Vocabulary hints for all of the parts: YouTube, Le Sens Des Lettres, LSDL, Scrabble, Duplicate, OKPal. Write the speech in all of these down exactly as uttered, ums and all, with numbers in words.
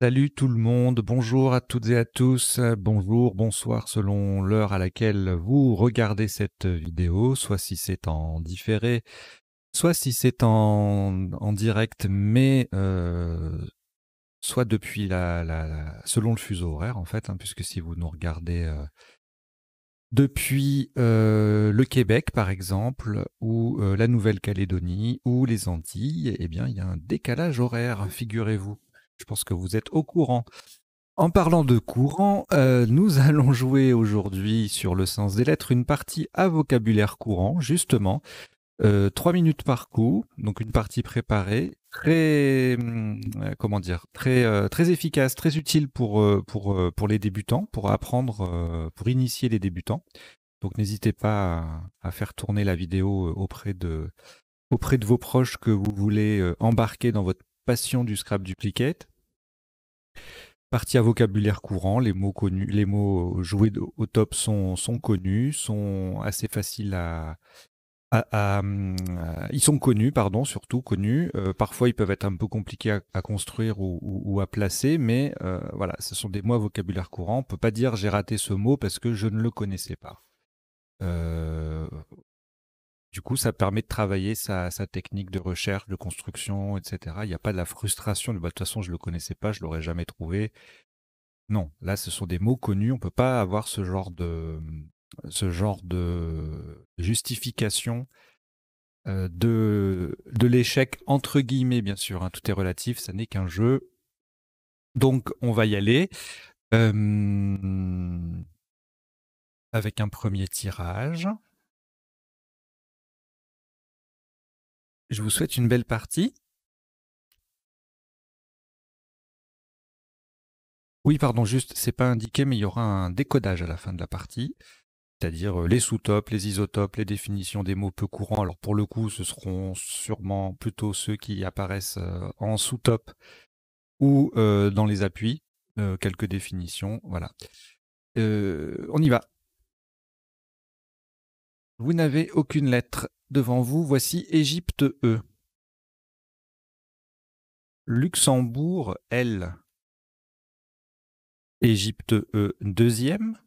Salut tout le monde, bonjour à toutes et à tous, bonjour, bonsoir selon l'heure à laquelle vous regardez cette vidéo, soit si c'est en différé, soit si c'est en, en direct, mais euh, soit depuis la, la, la selon le fuseau horaire en fait, hein, puisque si vous nous regardez euh, depuis euh, le Québec par exemple, ou euh, la Nouvelle-Calédonie, ou les Antilles, eh bien il y a un décalage horaire, figurez-vous. Je pense que vous êtes au courant. En parlant de courant, euh, nous allons jouer aujourd'hui sur le sens des lettres une partie à vocabulaire courant, justement. Euh, trois minutes par coup, donc une partie préparée, très, euh, comment dire, très, euh, très efficace, très utile pour, euh, pour, euh, pour les débutants, pour apprendre, euh, pour initier les débutants. Donc n'hésitez pas à, à faire tourner la vidéo auprès de, auprès de vos proches que vous voulez euh, embarquer dans votre passion du Scrabble duplicate. Partie à vocabulaire courant, les mots connus, les mots joués au top sont, sont connus, sont assez faciles à, à, à, à... Ils sont connus, pardon, surtout connus. Euh, parfois, ils peuvent être un peu compliqués à, à construire ou, ou, ou à placer, mais euh, voilà, ce sont des mots à vocabulaire courant. On ne peut pas dire « j'ai raté ce mot parce que je ne le connaissais pas euh... ». Du coup, ça permet de travailler sa, sa technique de recherche, de construction, et cetera. Il n'y a pas de la frustration de bah, « de toute façon, je ne le connaissais pas, je ne l'aurais jamais trouvé ». Non, là, ce sont des mots connus. On ne peut pas avoir ce genre de, ce genre de justification euh, de, de l'échec, entre guillemets, bien sûr. Hein. Tout est relatif, ça n'est qu'un jeu. Donc, on va y aller. Euh, avec un premier tirage. Je vous souhaite une belle partie. Oui, pardon, juste, c'est pas indiqué, mais il y aura un décodage à la fin de la partie, c'est-à-dire les sous-topes, les isotopes, les définitions des mots peu courants. Alors pour le coup, ce seront sûrement plutôt ceux qui apparaissent en sous-top ou dans les appuis, quelques définitions, voilà. Euh, on y va. Vous n'avez aucune lettre. Devant vous, voici Égypte E. Luxembourg L. Égypte E deuxième.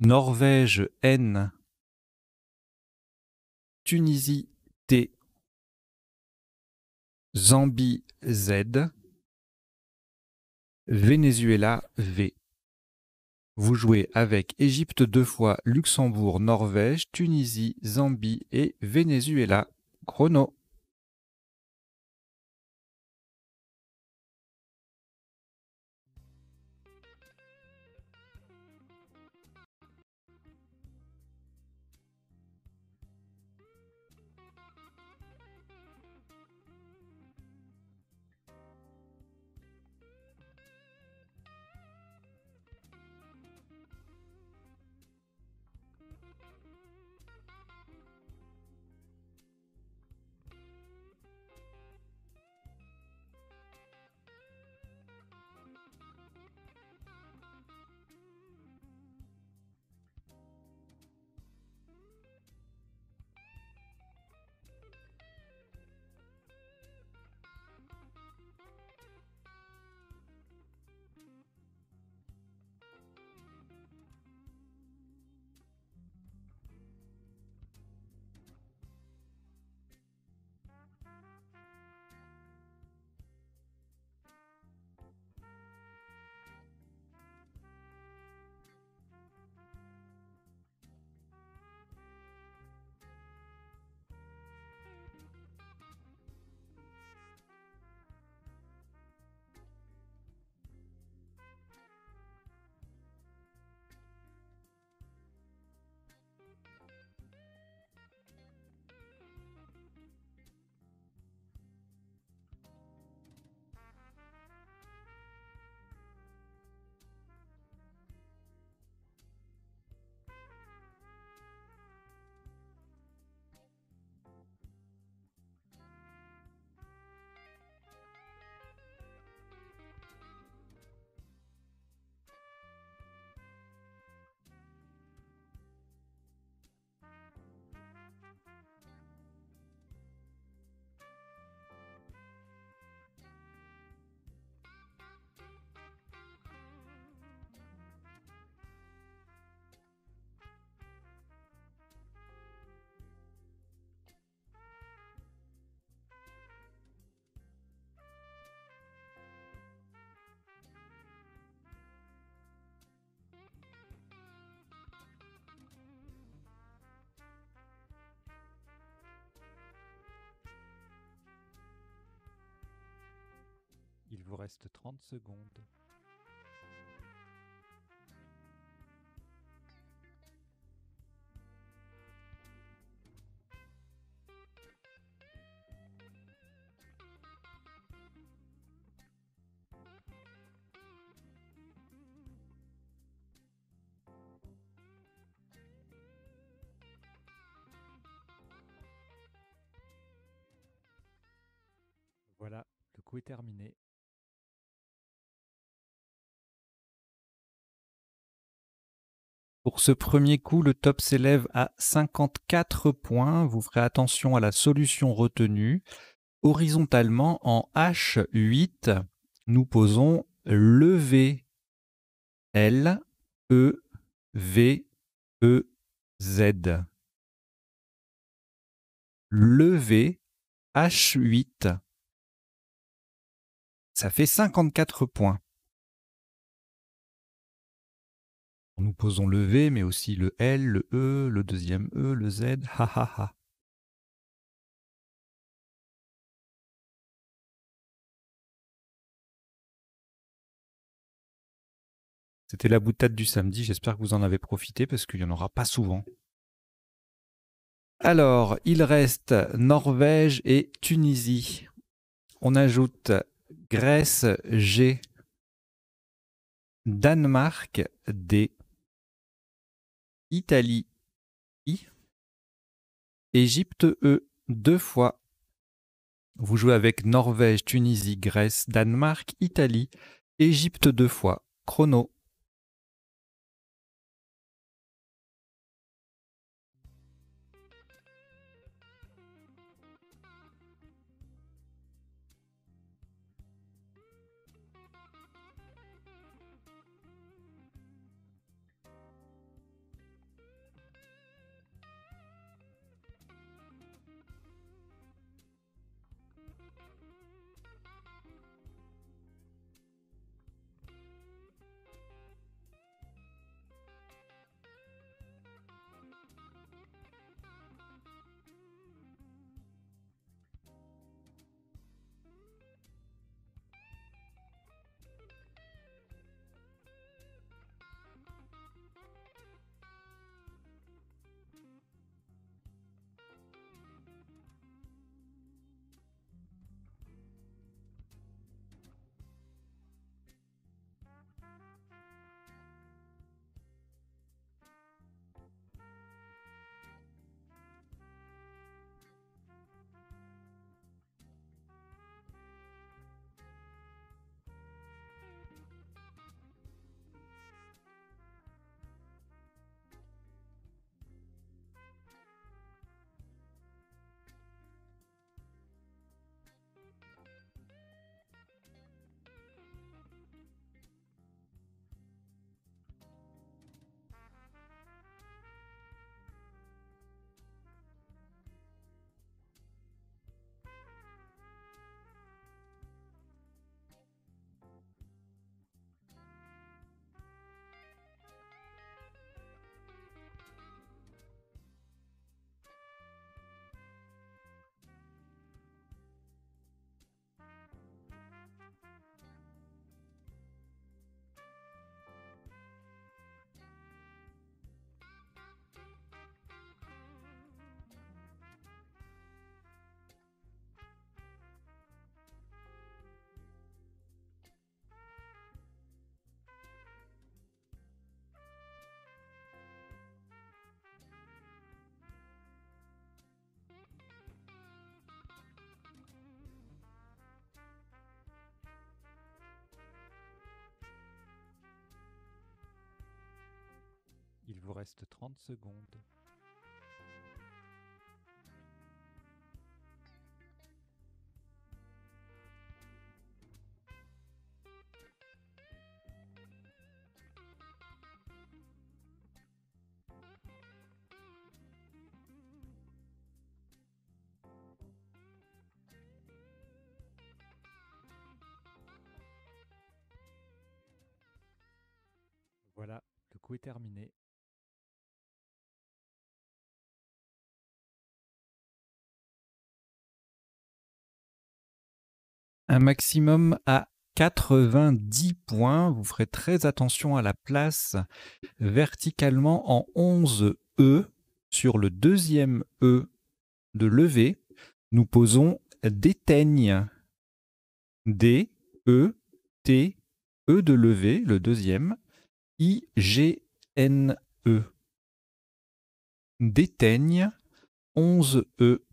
Norvège N. Tunisie T. Zambie Z. Venezuela V. Vous jouez avec Égypte deux fois, Luxembourg, Norvège, Tunisie, Zambie et Venezuela. Chrono. Il vous reste trente secondes. Voilà, le coup est terminé. Pour ce premier coup, le top s'élève à cinquante-quatre points. Vous ferez attention à la solution retenue. Horizontalement, en H huit, nous posons lever L, E, V, E, Z. Lever H huit. Ça fait cinquante-quatre points. Nous posons le V, mais aussi le L, le E, le deuxième E, le Z, ha ha ha. C'était la boutade du samedi, j'espère que vous en avez profité parce qu'il n'y en aura pas souvent. Alors, il reste Norvège et Tunisie. On ajoute Grèce, G. Danemark, D. Italie, I. Égypte, E, deux fois. Vous jouez avec Norvège, Tunisie, Grèce, Danemark, Italie, Égypte, deux fois. Chrono. Il vous reste trente secondes. Voilà, le coup est terminé. Un maximum à quatre-vingt-dix points. Vous ferez très attention à la place verticalement en onze E. Sur le deuxième E de lever, nous posons déteigne. D, E, T, E de lever, le deuxième, I, G, N, E. Déteigne, onze E,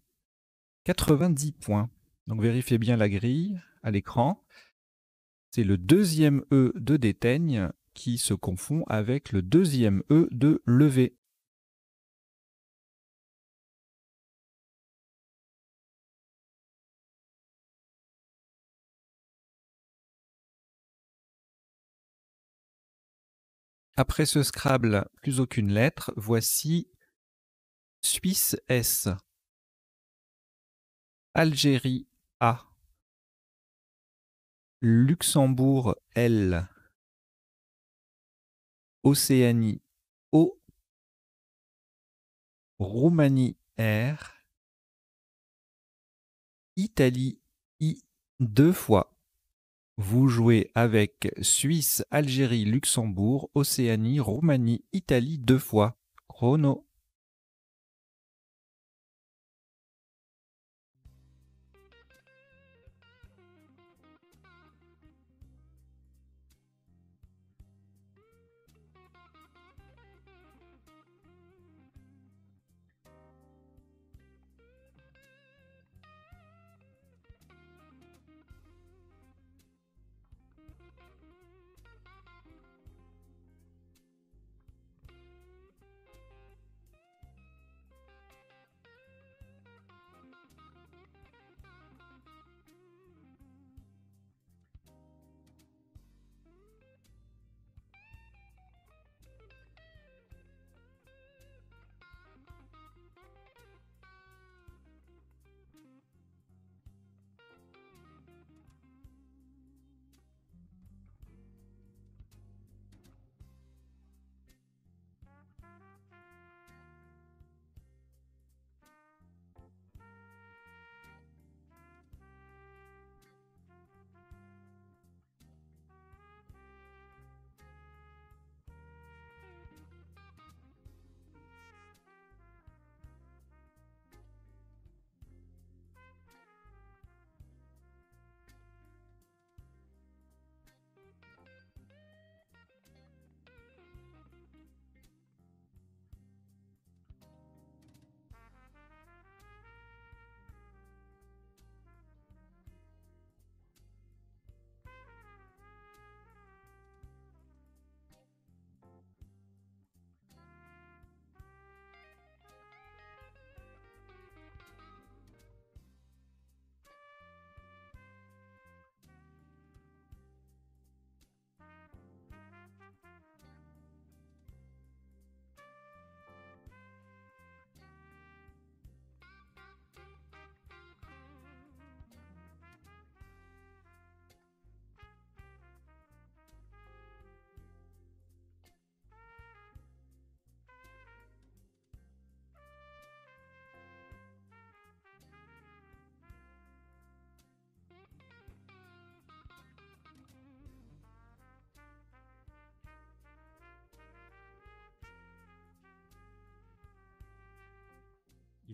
quatre-vingt-dix points. Donc vérifiez bien la grille à l'écran. C'est le deuxième E de déteigne qui se confond avec le deuxième E de lever. Après ce Scrabble, plus aucune lettre, voici Suisse S, Algérie A, Luxembourg L, Océanie O, Roumanie R, Italie I deux fois. Vous jouez avec Suisse, Algérie, Luxembourg, Océanie, Roumanie, Italie deux fois. Chrono.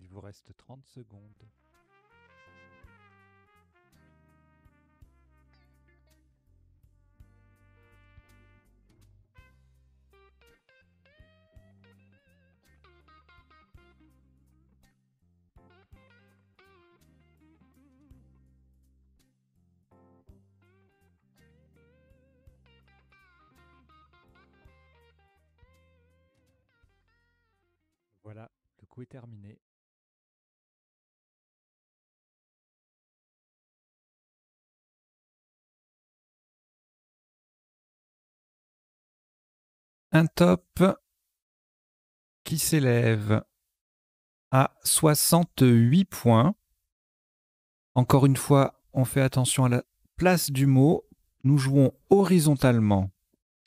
Il vous reste trente secondes. Voilà, le coup est terminé. Un top qui s'élève à soixante-huit points. Encore une fois, on fait attention à la place du mot. Nous jouons horizontalement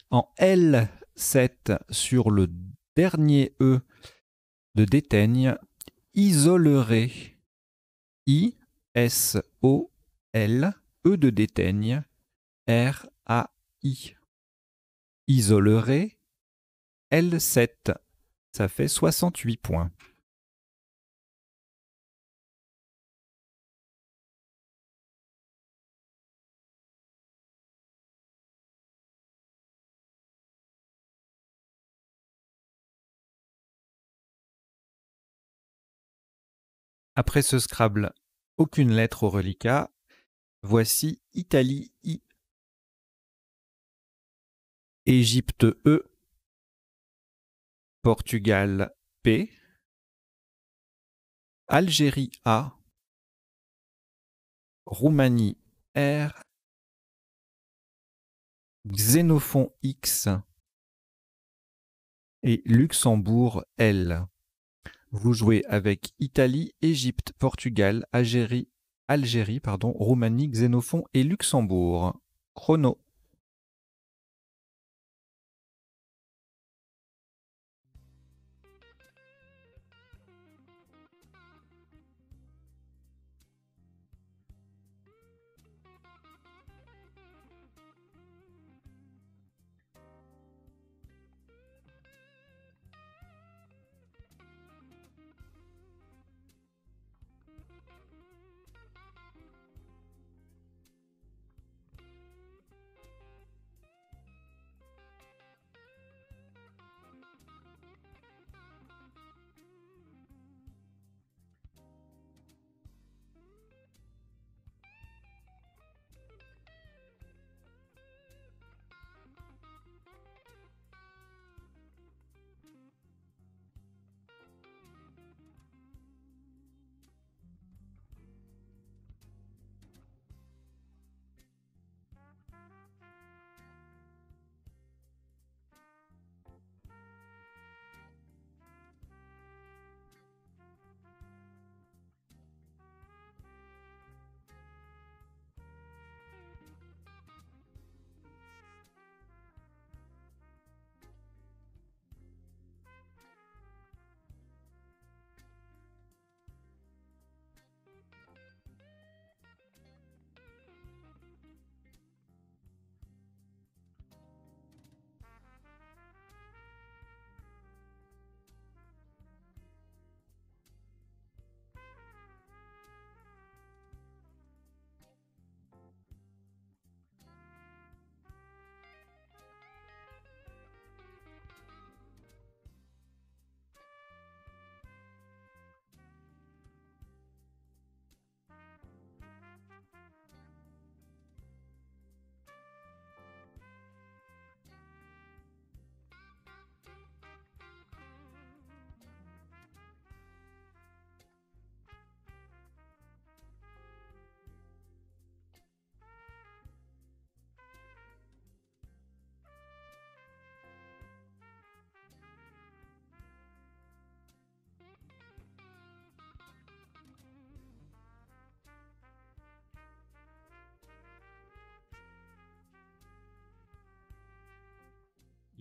en L sept sur le dernier E de déteigne. Isolerait. I, S, O, L, E de déteigne. R A I. Isolerai, L sept. Ça fait soixante-huit points. Après ce Scrabble, aucune lettre au reliquat. Voici Italie I, Égypte E, Portugal P, Algérie A, Roumanie R, Xénophon X et Luxembourg L. Vous jouez avec Italie, Égypte, Portugal, Algérie, Algérie, pardon, Roumanie, Xénophon et Luxembourg. Chrono.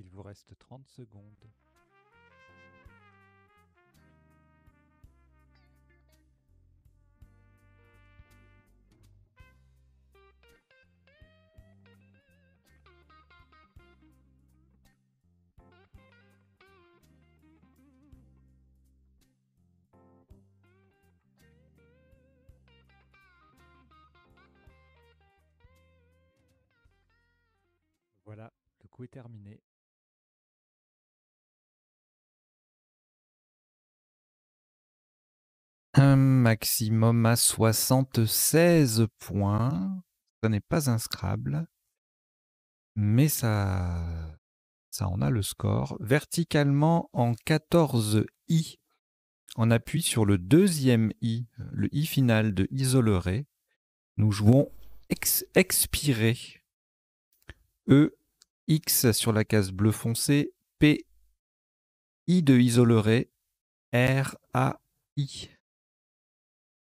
Il vous reste trente secondes. Voilà, le coup est terminé. Un maximum à soixante-seize points. Ça n'est pas un Scrabble, mais ça, ça en a le score. Verticalement en quatorze I, on appuie sur le deuxième I, le I final de isolerai. Nous jouons ex expirer. E, X sur la case bleu foncé, P, I de isolerai, R, A, I.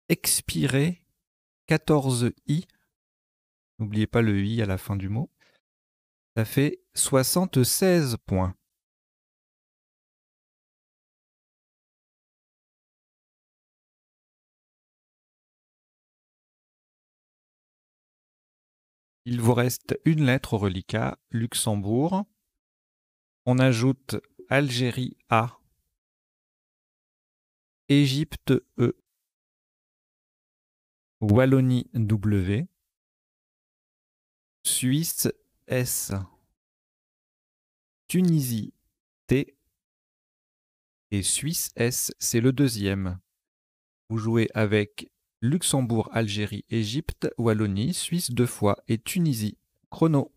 Expirer, quatorze I, n'oubliez pas le I à la fin du mot, ça fait soixante-seize points. Il vous reste une lettre au reliquat, Luxembourg. On ajoute Algérie A, Égypte E, Wallonie W, Suisse S, Tunisie T et Suisse S, c'est le deuxième. Vous jouez avec Luxembourg, Algérie, Égypte, Wallonie, Suisse deux fois et Tunisie. Chrono.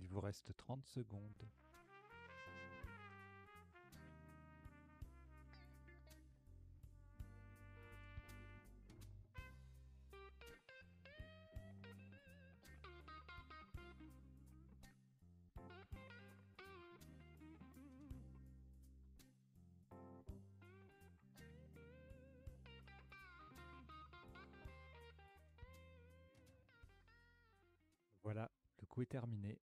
Il vous reste trente secondes. Voilà, le coup est terminé.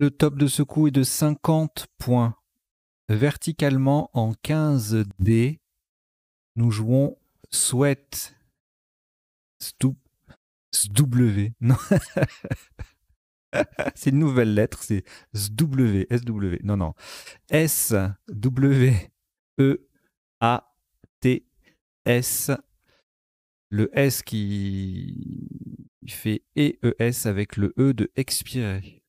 Le top de ce coup est de cinquante points. Verticalement, en quinze D, nous jouons Sweat. S W. Non. C'est une nouvelle lettre, c'est S W. S W. Non, non. S W E A T S. Le S qui fait E E S avec le E de expirer.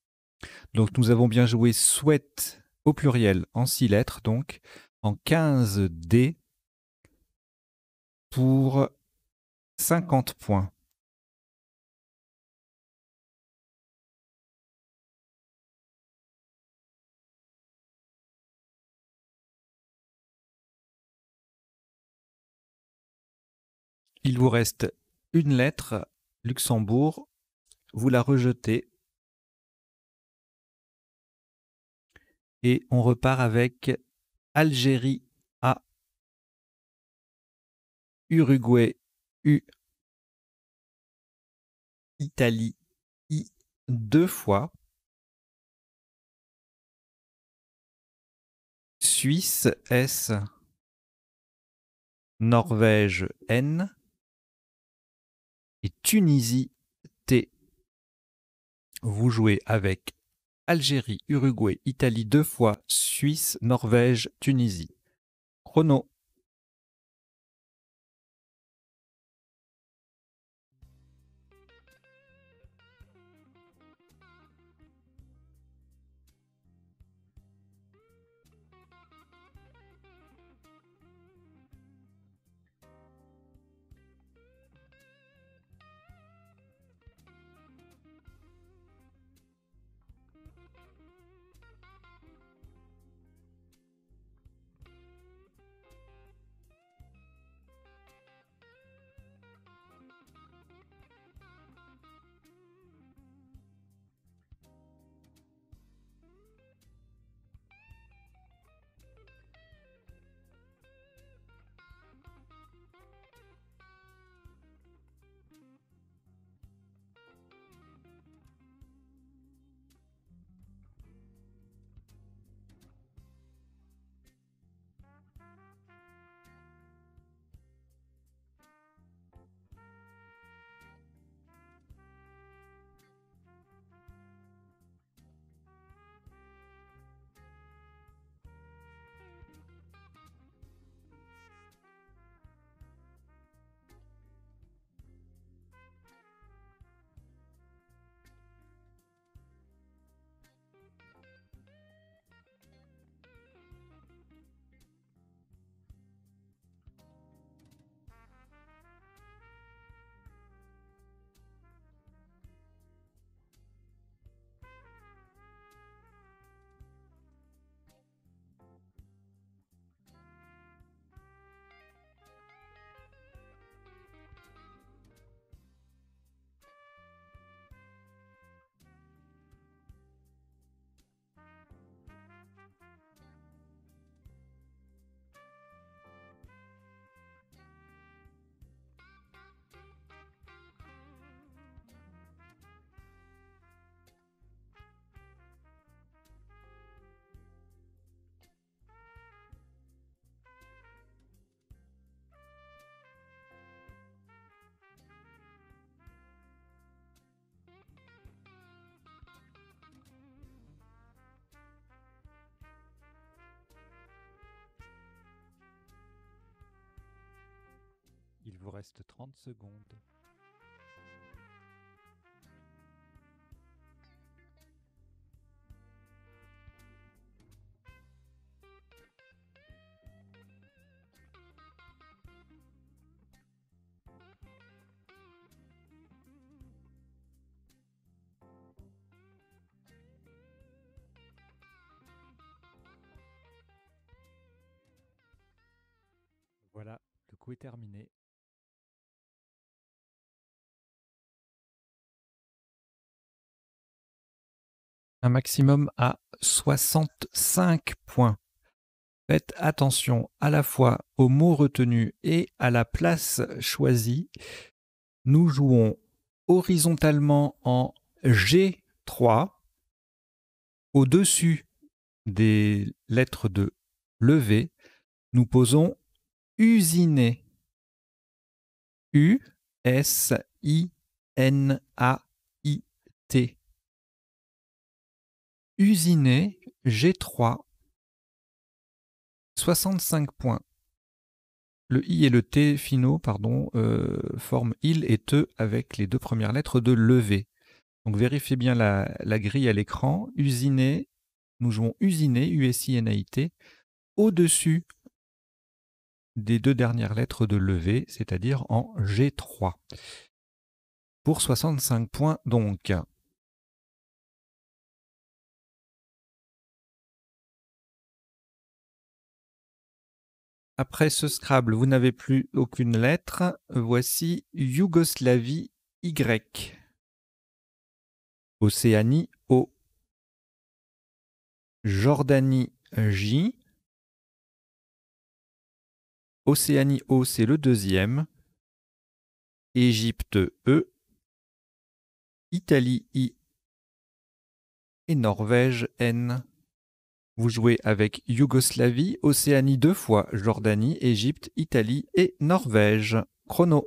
Donc nous avons bien joué Sweat au pluriel en six lettres, donc en quinze D pour cinquante points. Il vous reste une lettre, Luxembourg, vous la rejetez. Et on repart avec Algérie A, Uruguay U, Italie I deux fois Suisse, S. Norvège, N. Et Tunisie, T. Vous jouez avec Algérie, Uruguay, Italie deux fois, Suisse, Norvège, Tunisie. Chrono. Il vous reste trente secondes. Voilà, le coup est terminé. Un maximum à soixante-cinq points. Faites attention à la fois aux mots retenus et à la place choisie. Nous jouons horizontalement en G trois, au-dessus des lettres de levée. Nous posons usiner. U S I N A I T. Usiner, G trois, soixante-cinq points. Le I et le T finaux, pardon, euh, forment il et te avec les deux premières lettres de levée. Donc vérifiez bien la, la grille à l'écran. Usiner, nous jouons usiner, U S I N A I T, au-dessus des deux dernières lettres de levée, c'est-à-dire en G trois. Pour soixante-cinq points, donc. Après ce Scrabble, vous n'avez plus aucune lettre. Voici Yougoslavie, Y. Océanie, O. Jordanie, J. Océanie, O, c'est le deuxième. Égypte, E. Italie, I. Et Norvège, N. Vous jouez avec Yougoslavie, Océanie deux fois, Jordanie, Égypte, Italie et Norvège. Chrono.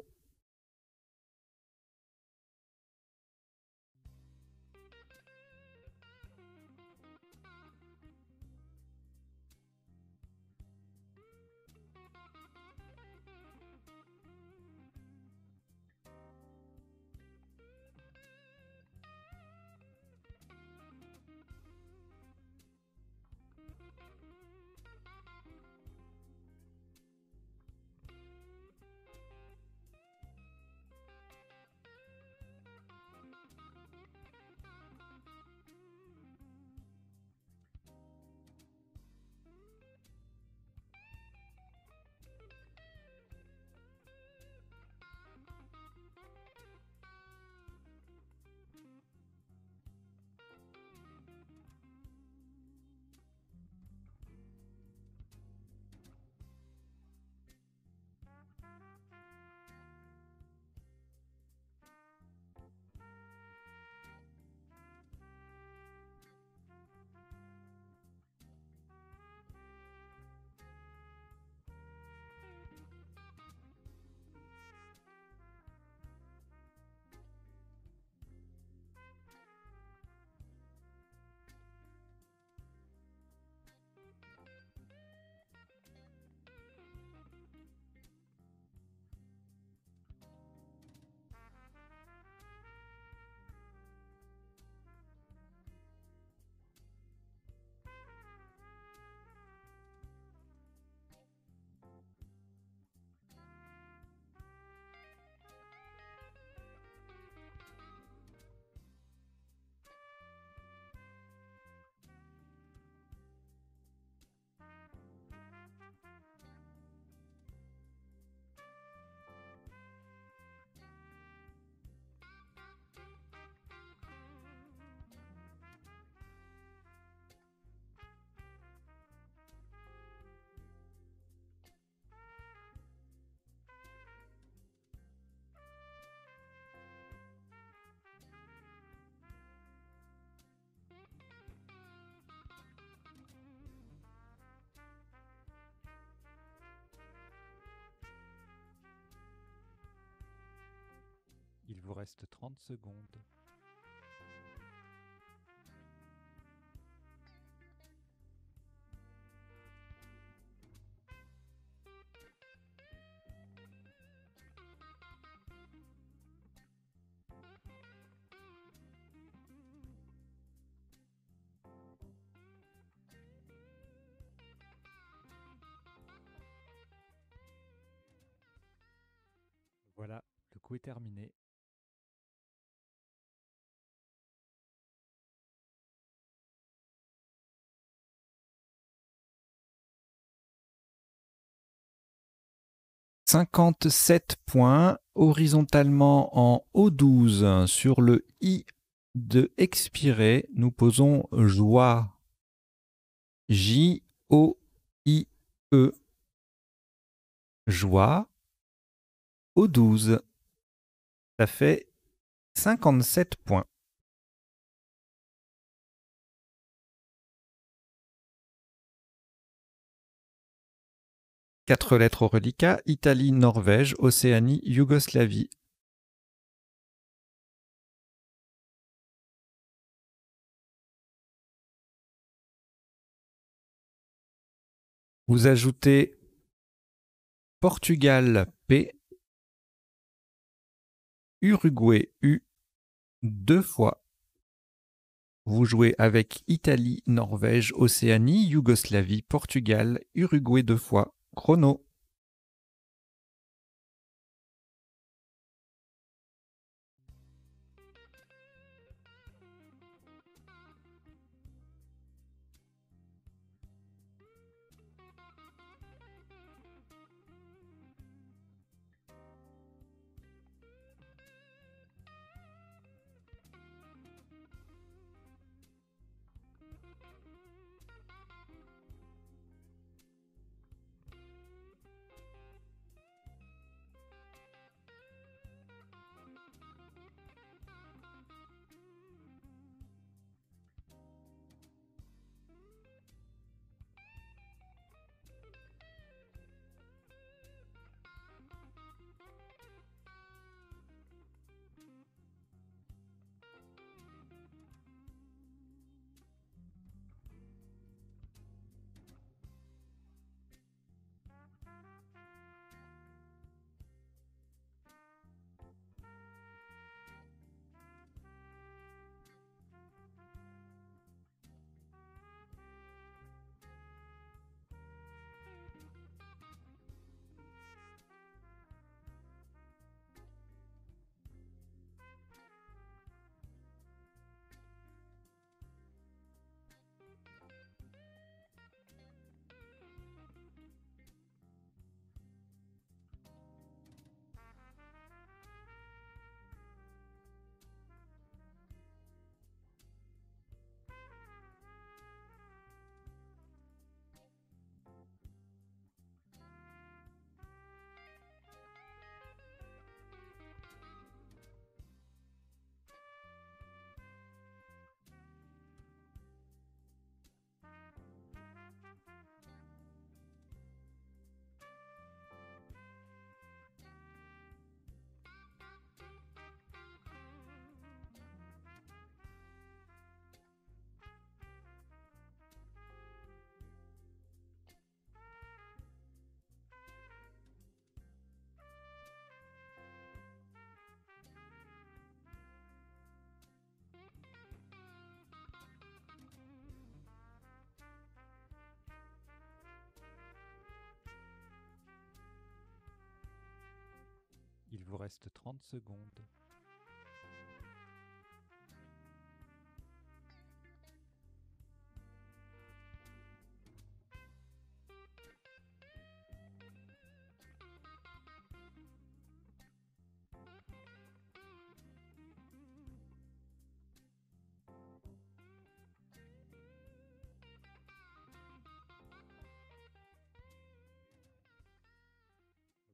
Il vous reste trente secondes. Voilà, le coup est terminé. cinquante-sept points horizontalement en O douze sur le I de expirer. Nous posons joie. J O I E. Joie. O douze. Ça fait cinquante-sept points. Quatre lettres au reliquat, Italie, Norvège, Océanie, Yougoslavie. Vous ajoutez Portugal, P, Uruguay, U, deux fois. Vous jouez avec Italie, Norvège, Océanie, Yougoslavie, Portugal, Uruguay, deux fois. Chrono. vous reste trente secondes.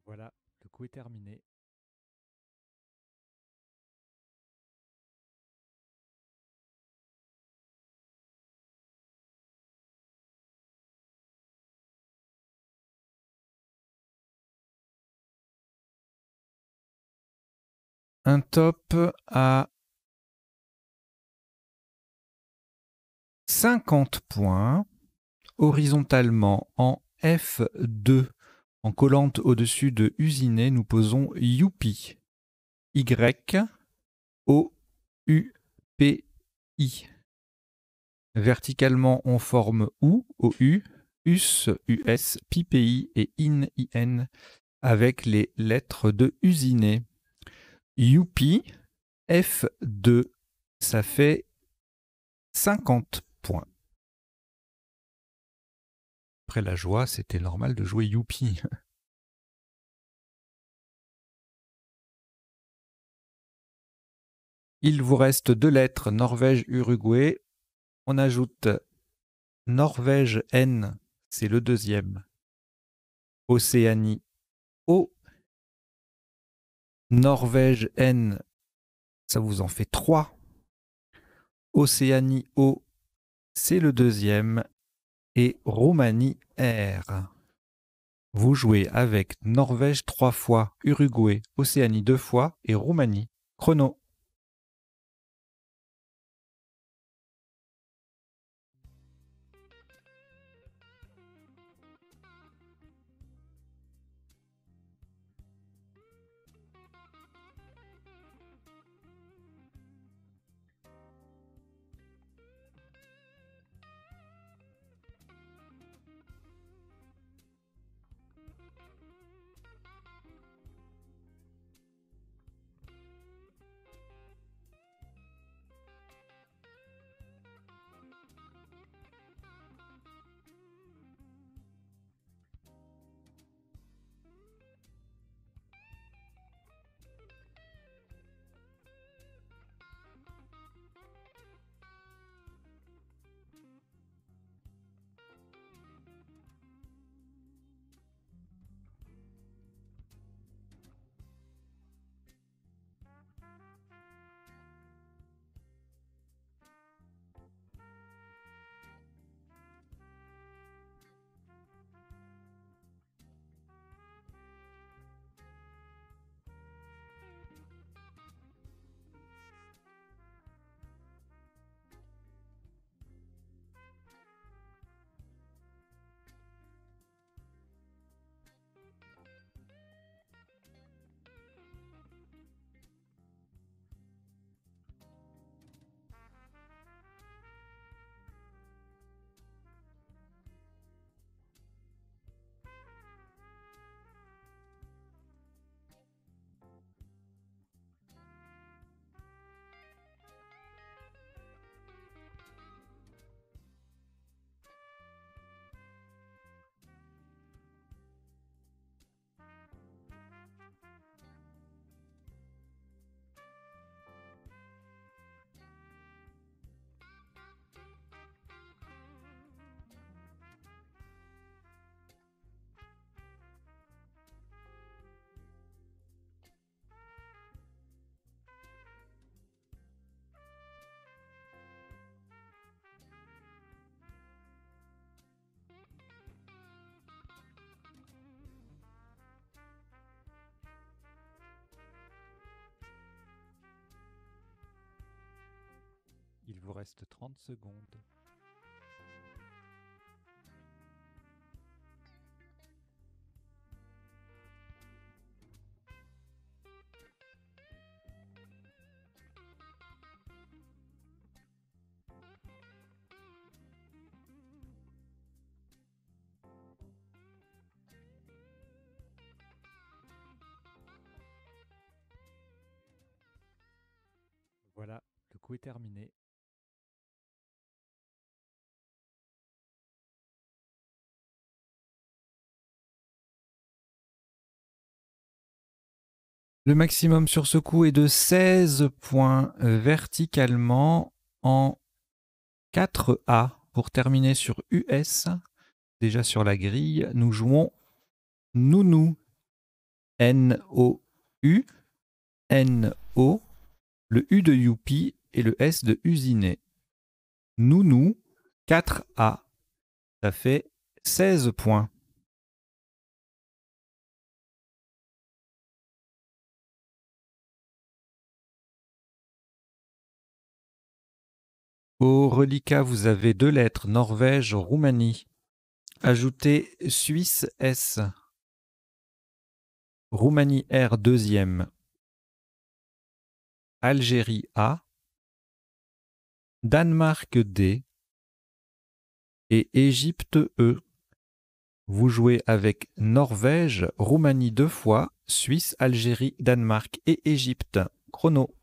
Voilà, le coup est terminé. Un top à cinquante points, horizontalement en F deux. En collante au-dessus de usiner, nous posons youpi. Y O U P I. Verticalement, on forme ou, O U, us, U S, pipi et in, I N, avec les lettres de usiner. Youpi, F deux, ça fait cinquante points. Après la joie, c'était normal de jouer youpi. Il vous reste deux lettres, Norvège-Uruguay. On ajoute Norvège N, c'est le deuxième. Océanie O. Norvège N, ça vous en fait trois. Océanie O, c'est le deuxième. Et Roumanie R. Vous jouez avec Norvège trois fois, Uruguay, Océanie deux fois et Roumanie. Chrono. Il vous reste trente secondes. Voilà, le coup est terminé. Le maximum sur ce coup est de seize points verticalement en quatre A. Pour terminer sur U S, déjà sur la grille, nous jouons nounou. N O U, N O, le U de youpi et le S de usiné. Nounou, quatre A, ça fait seize points. Au reliquat, vous avez deux lettres, Norvège, Roumanie. Ajoutez Suisse S. Roumanie R deuxième. Algérie A. Danemark D. Et Égypte E. Vous jouez avec Norvège, Roumanie deux fois, Suisse, Algérie, Danemark et Égypte. Chrono.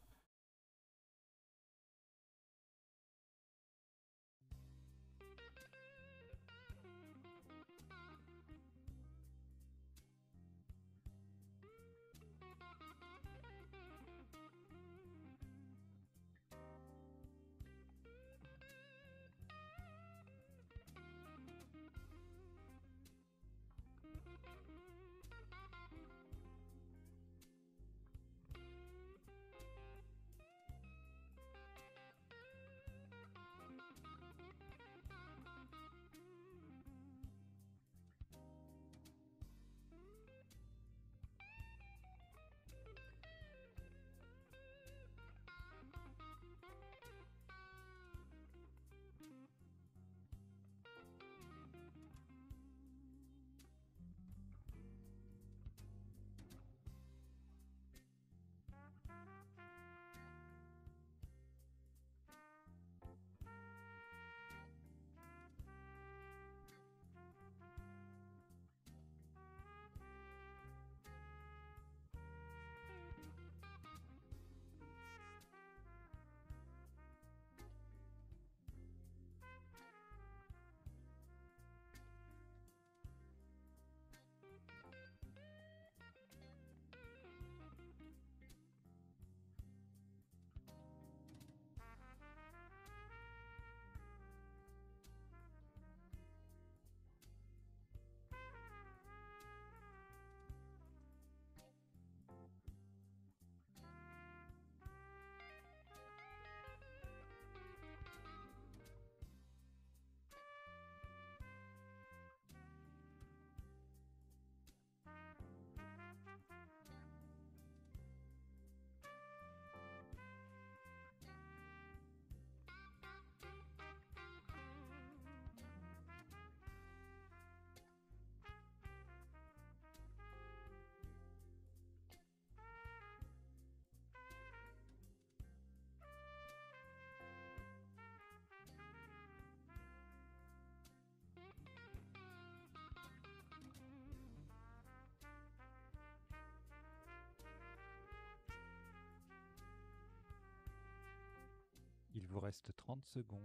Il vous reste trente secondes.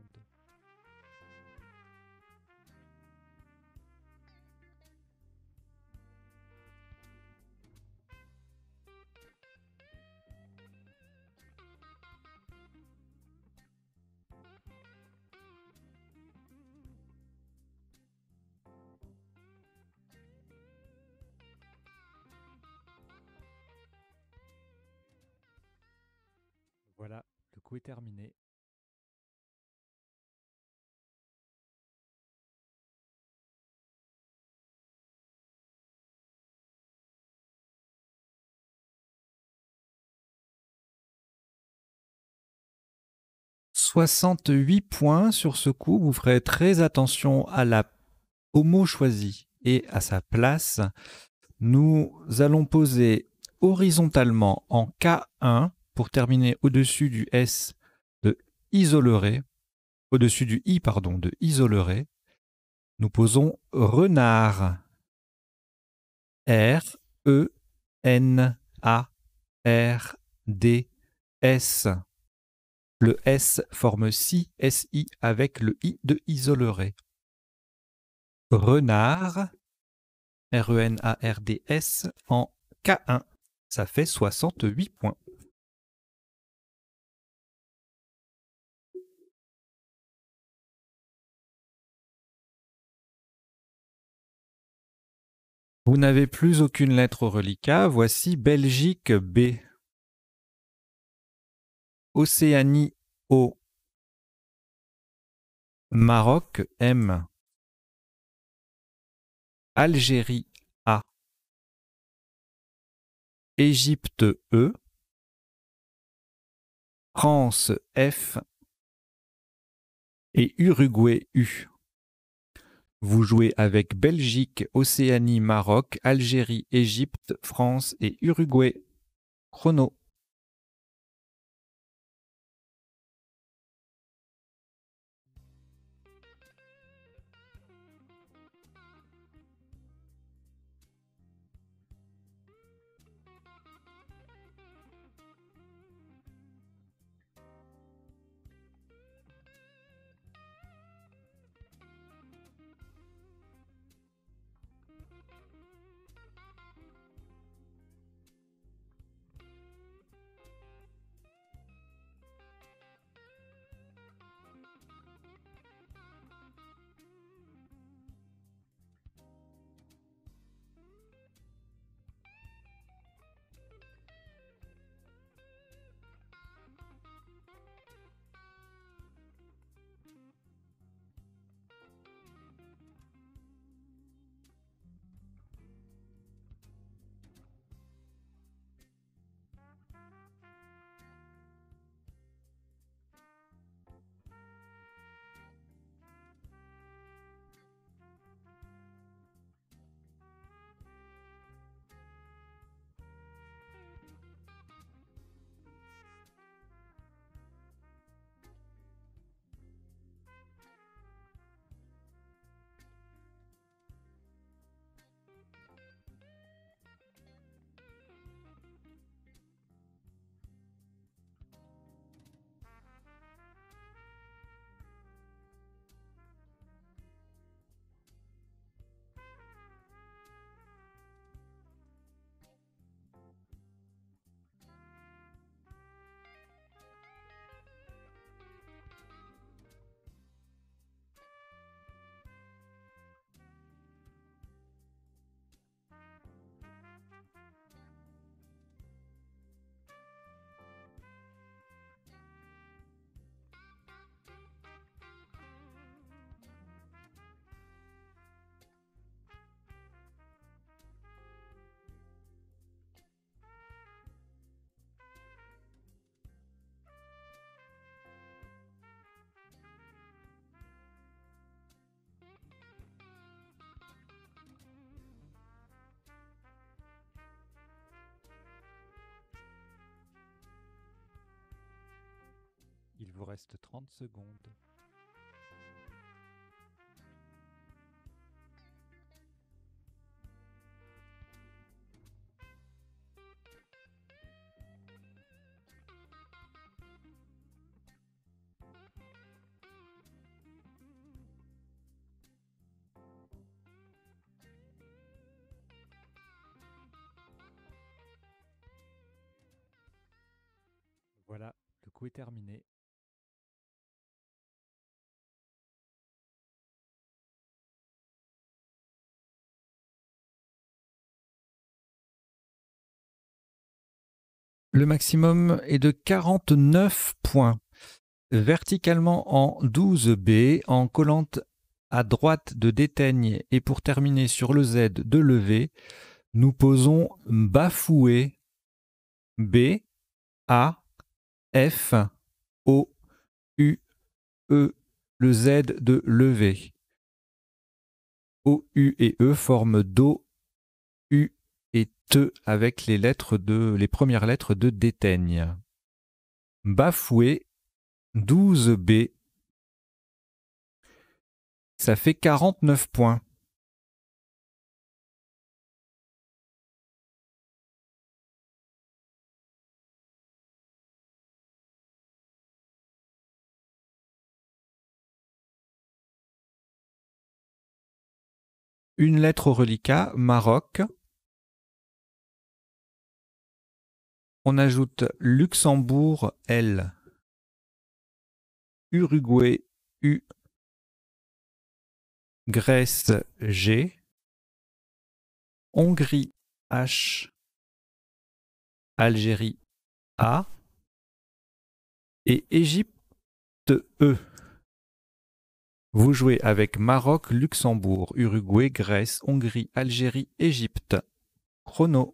Voilà, le coup est terminé. soixante-huit points sur ce coup, vous ferez très attention à la, au mot choisi et à sa place. Nous allons poser horizontalement en K un pour terminer au-dessus du S de isoleré, au-dessus du I pardon, de isoleré. Nous posons renard, R E N A R D S. Le S forme si, si avec le i de isolerait. Renard, R E N A R D S en K un, ça fait soixante-huit points. Vous n'avez plus aucune lettre au reliquat, voici Belgique B. Océanie O. Maroc M. Algérie A. Égypte E. France F. Et Uruguay U. Vous jouez avec Belgique, Océanie, Maroc, Algérie, Égypte, France et Uruguay. Chrono. Il vous reste trente secondes. Voilà, le coup est terminé. Le maximum est de quarante-neuf points. Verticalement en douze B, en collante à droite de déteigne et pour terminer sur le Z de levée, nous posons bafoué B, A, F, O, U, E, le Z de levée. O, U et E forment Do, U, et te avec les lettres de les premières lettres de déteigne. Bafoué douze B. Ça fait quarante-neuf points. Une lettre au reliquat, Maroc. On ajoute Luxembourg, L. Uruguay, U. Grèce, G. Hongrie, H. Algérie, A. Et Égypte, E. Vous jouez avec Maroc, Luxembourg, Uruguay, Grèce, Hongrie, Algérie, Égypte. Chrono.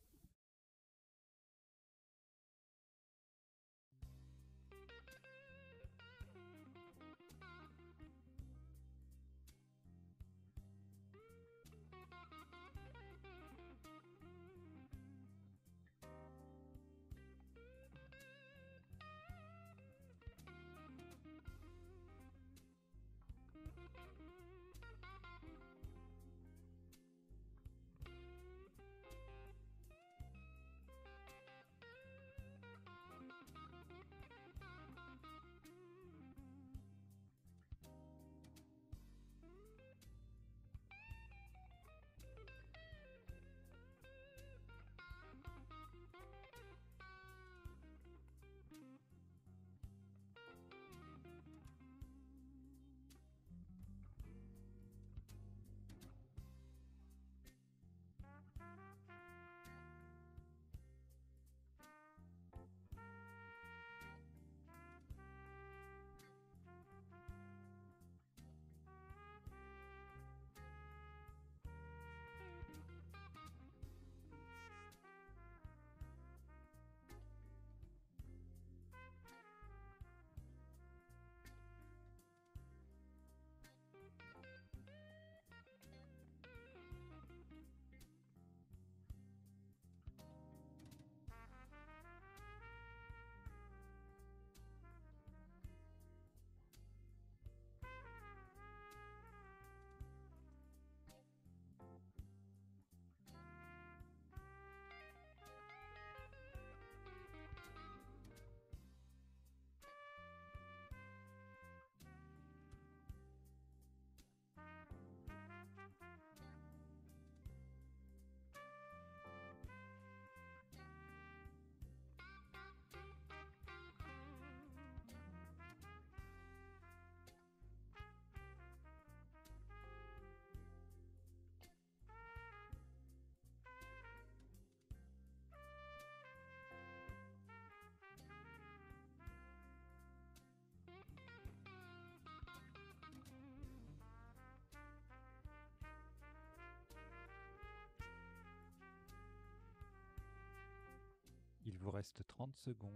Il vous reste trente secondes.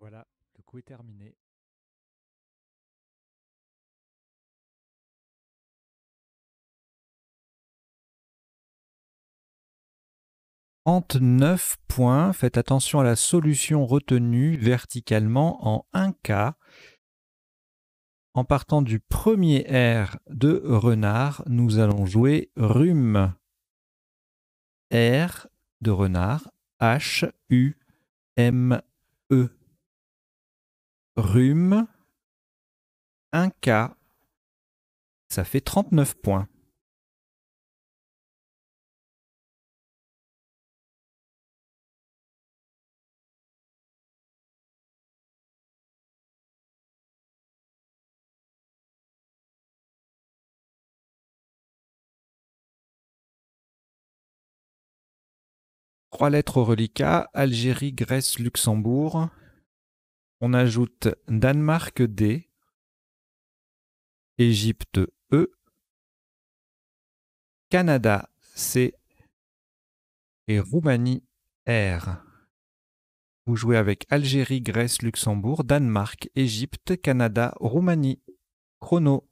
Voilà, le coup est terminé. trente-neuf points, faites attention à la solution retenue verticalement en un K. En partant du premier R de renard, nous allons jouer rhume. R de renard, H U M E. Rhume, un K, ça fait trente-neuf points. Trois lettres au reliquat, Algérie, Grèce, Luxembourg. On ajoute Danemark, D. Égypte, E. Canada, C. Et Roumanie, R. Vous jouez avec Algérie, Grèce, Luxembourg, Danemark, Égypte, Canada, Roumanie. Chrono.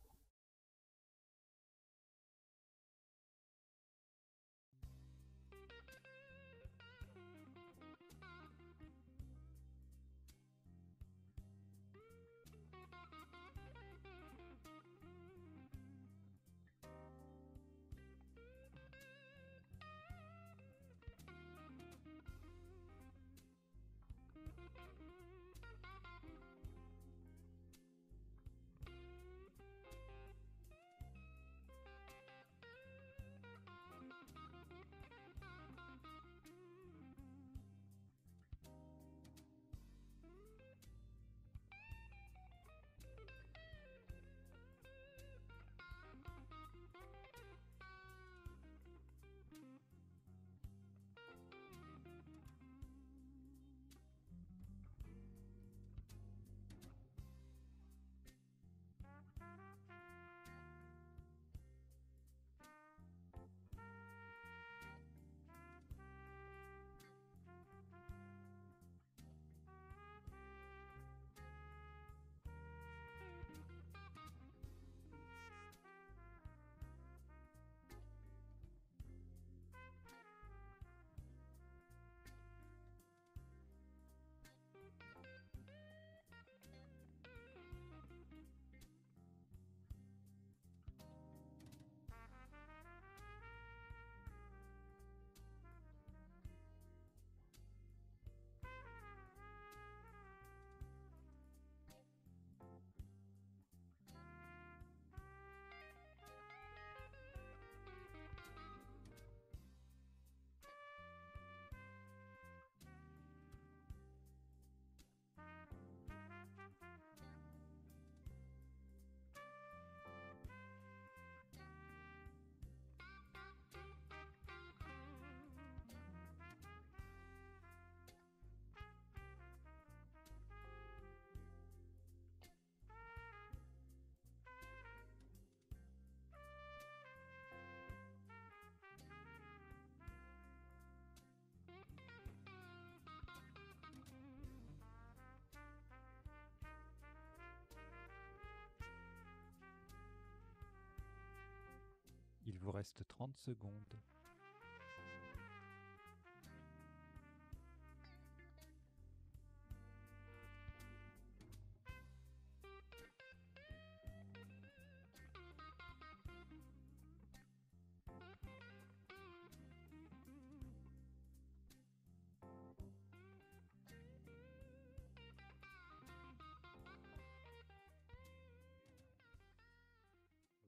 vous reste trente secondes.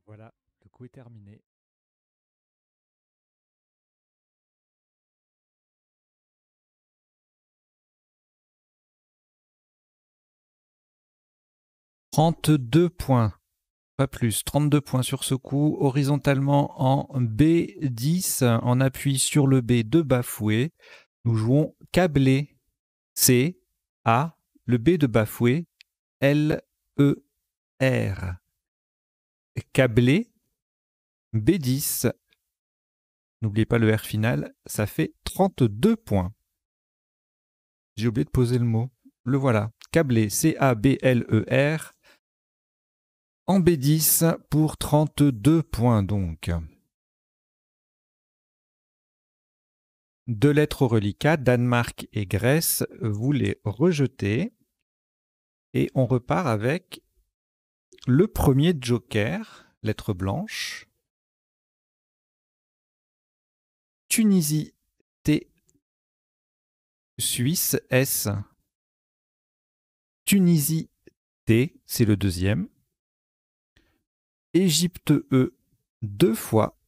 Voilà, le coup est terminé. trente-deux points, pas plus, trente-deux points sur ce coup, horizontalement en B dix, en appui sur le B de bafoué. Nous jouons câblé, C, A, le B de bafoué, L, E, R. Câblé, B dix, n'oubliez pas le R final, ça fait trente-deux points. J'ai oublié de poser le mot, le voilà. Câblé, C A B L E R, en B dix pour trente-deux points donc. Deux lettres au reliquat, Danemark et Grèce, vous les rejetez. Et on repart avec... le premier joker, lettre blanche, Tunisie, T, Suisse, S, Tunisie, T, c'est le deuxième, Égypte, E, deux fois,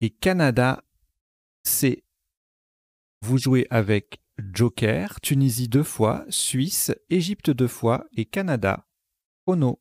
et Canada, C. Vous jouez avec joker, Tunisie deux fois, Suisse, Égypte deux fois et Canada. Chrono.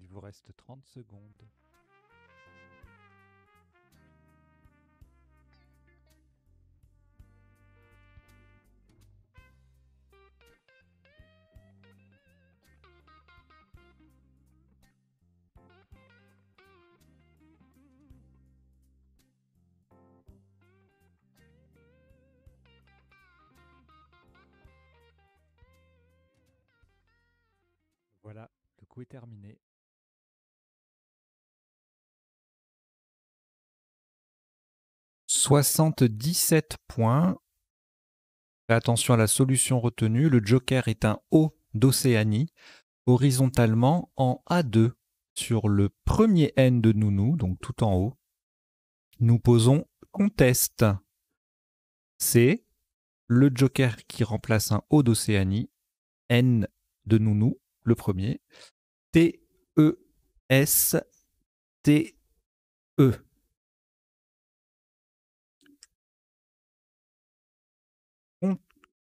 Il vous reste trente secondes. Voilà, le coup est terminé. soixante-dix-sept points. Fais attention à la solution retenue. Le joker est un O d'Océanie, horizontalement en A deux, sur le premier N de Nounou, donc tout en haut. Nous posons conteste. C'est le joker qui remplace un O d'Océanie, N de Nounou, le premier, T, E, S, T, E.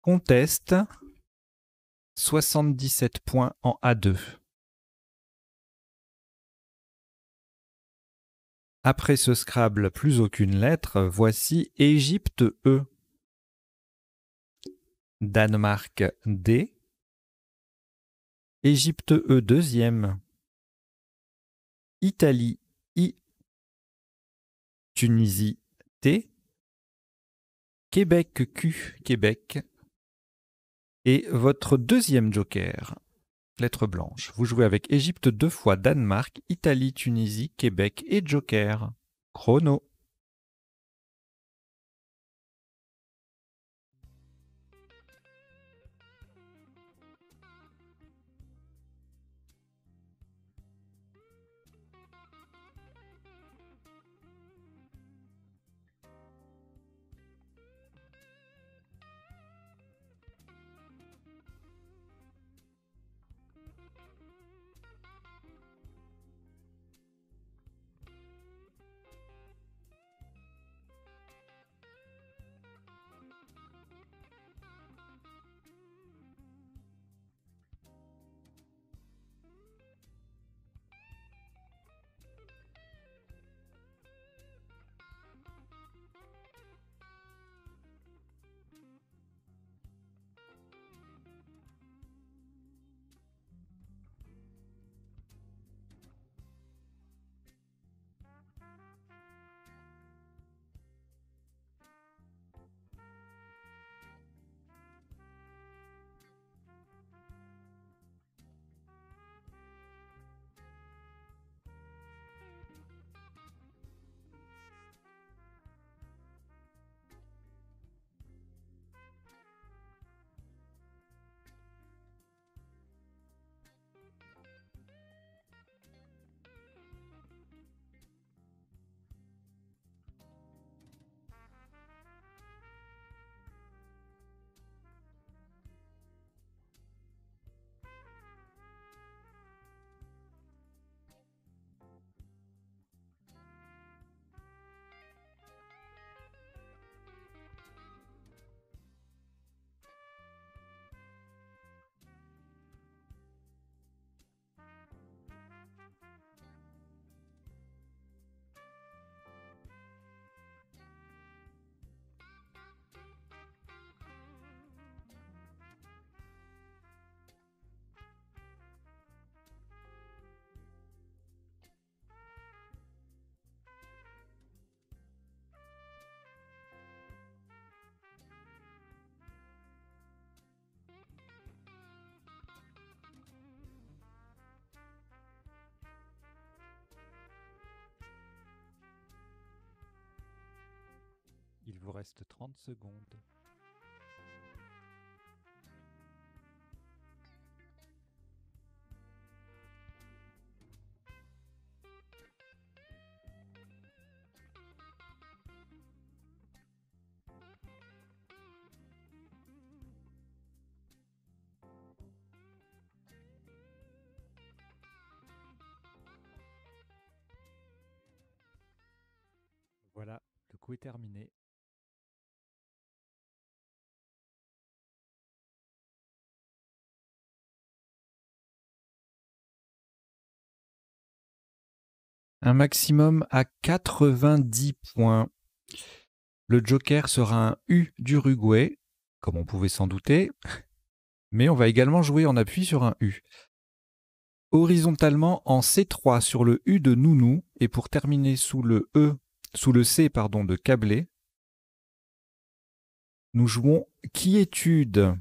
Conteste, soixante-dix-sept points en A deux. Après ce Scrabble, plus aucune lettre, voici Égypte E, Danemark D, Égypte E deuxième, Italie I, Tunisie T, Québec Q, Québec, et votre deuxième joker, lettre blanche. Vous jouez avec Égypte deux fois, Danemark, Italie, Tunisie, Québec et joker. Chrono. Il vous reste trente secondes. Voilà, le coup est terminé. Un maximum à quatre-vingt-dix points. Le joker sera un U d'Uruguay, comme on pouvait s'en douter, mais on va également jouer en appui sur un U. Horizontalement en C trois sur le U de Nounou, et pour terminer sous le E, sous le C pardon, de Câblé, nous jouons quiétude.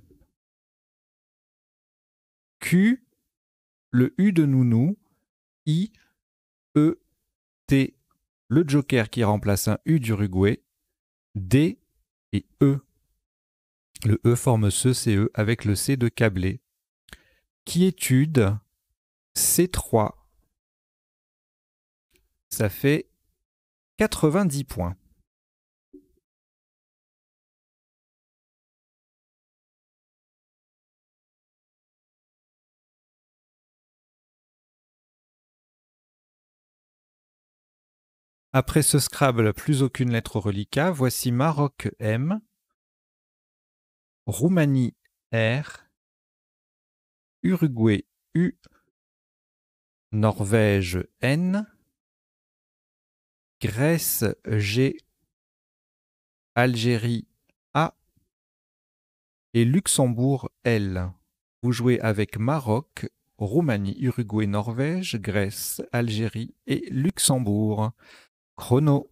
Q, le U de Nounou, I, E, le joker qui remplace un U d'Uruguay, D et E. Le E forme ce C E avec le C de câblé. Quiétude, C trois. Ça fait quatre-vingt-dix points. Après ce Scrabble, plus aucune lettre au reliquat. Voici Maroc M, Roumanie R, Uruguay U, Norvège N, Grèce G, Algérie A et Luxembourg L. Vous jouez avec Maroc, Roumanie, Uruguay, Norvège, Grèce, Algérie et Luxembourg. Chrono.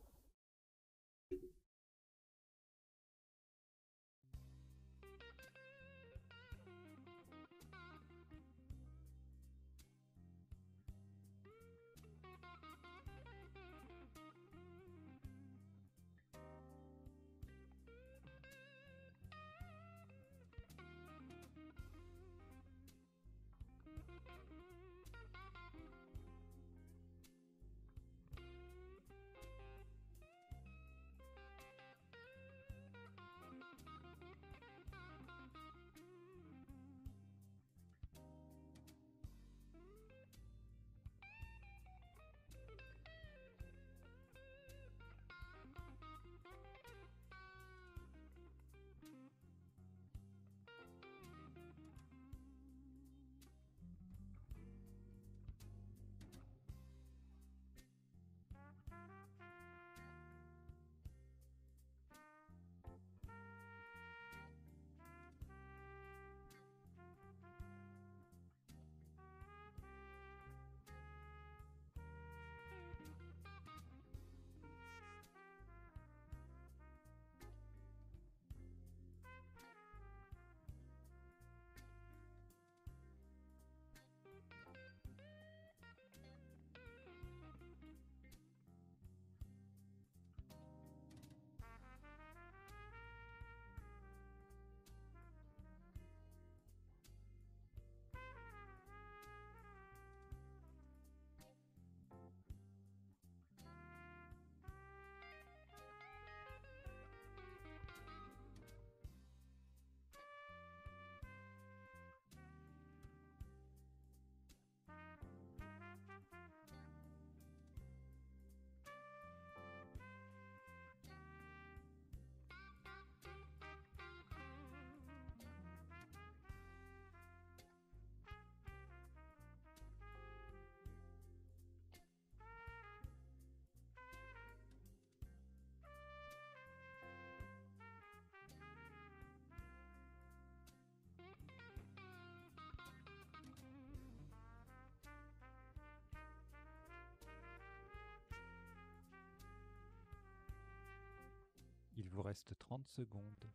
Il vous reste trente secondes.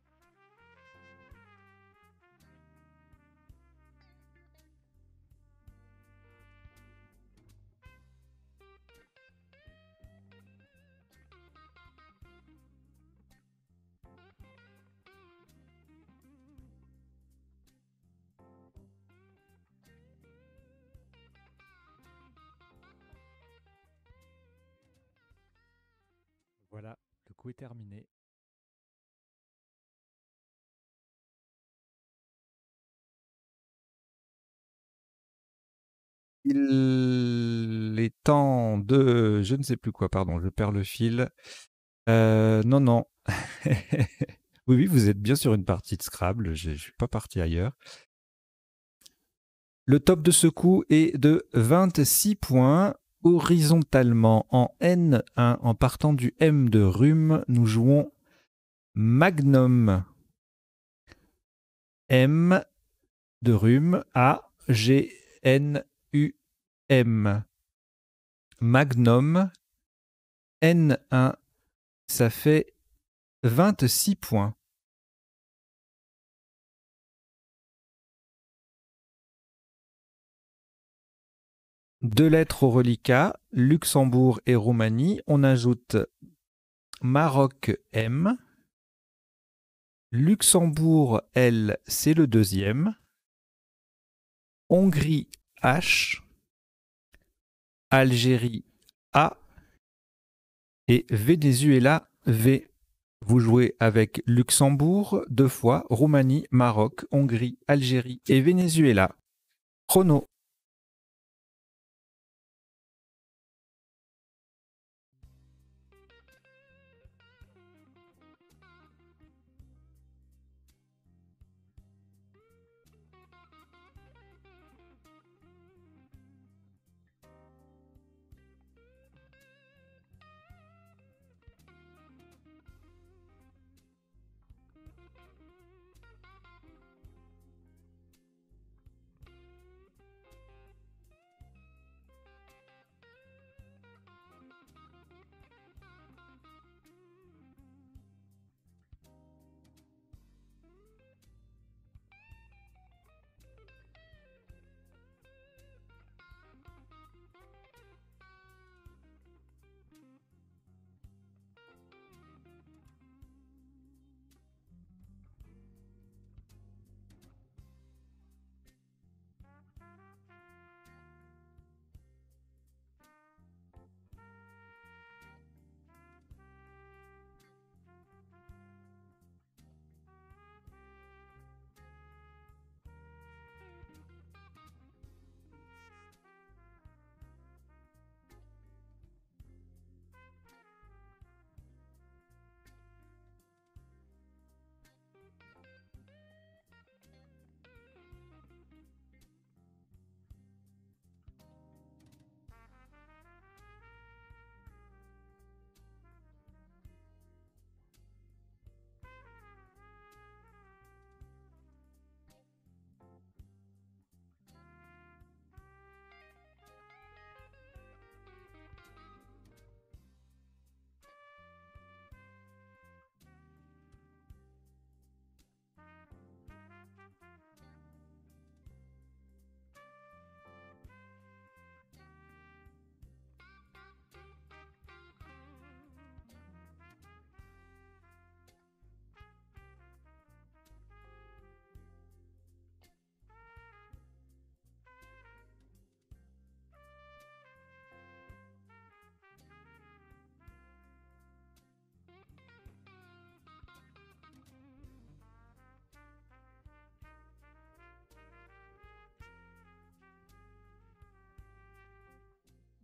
Voilà, le coup est terminé. Il est temps de... Je ne sais plus quoi, pardon, je perds le fil. Euh, non, non. Oui, oui, vous êtes bien sur une partie de Scrabble, je ne suis pas parti ailleurs. Le top de ce coup est de vingt-six points. Horizontalement, en N un, en partant du M de rhume, nous jouons Magnum. M de rhume, A, G, N, U M. Magnum N un, ça fait vingt-six points. Deux lettres au reliquat, Luxembourg et Roumanie. On ajoute Maroc M, Luxembourg, L, c'est le deuxième. Hongrie, H. Algérie, A. Et Venezuela, V. Vous jouez avec Luxembourg deux fois, Roumanie, Maroc, Hongrie, Algérie et Venezuela. Chrono.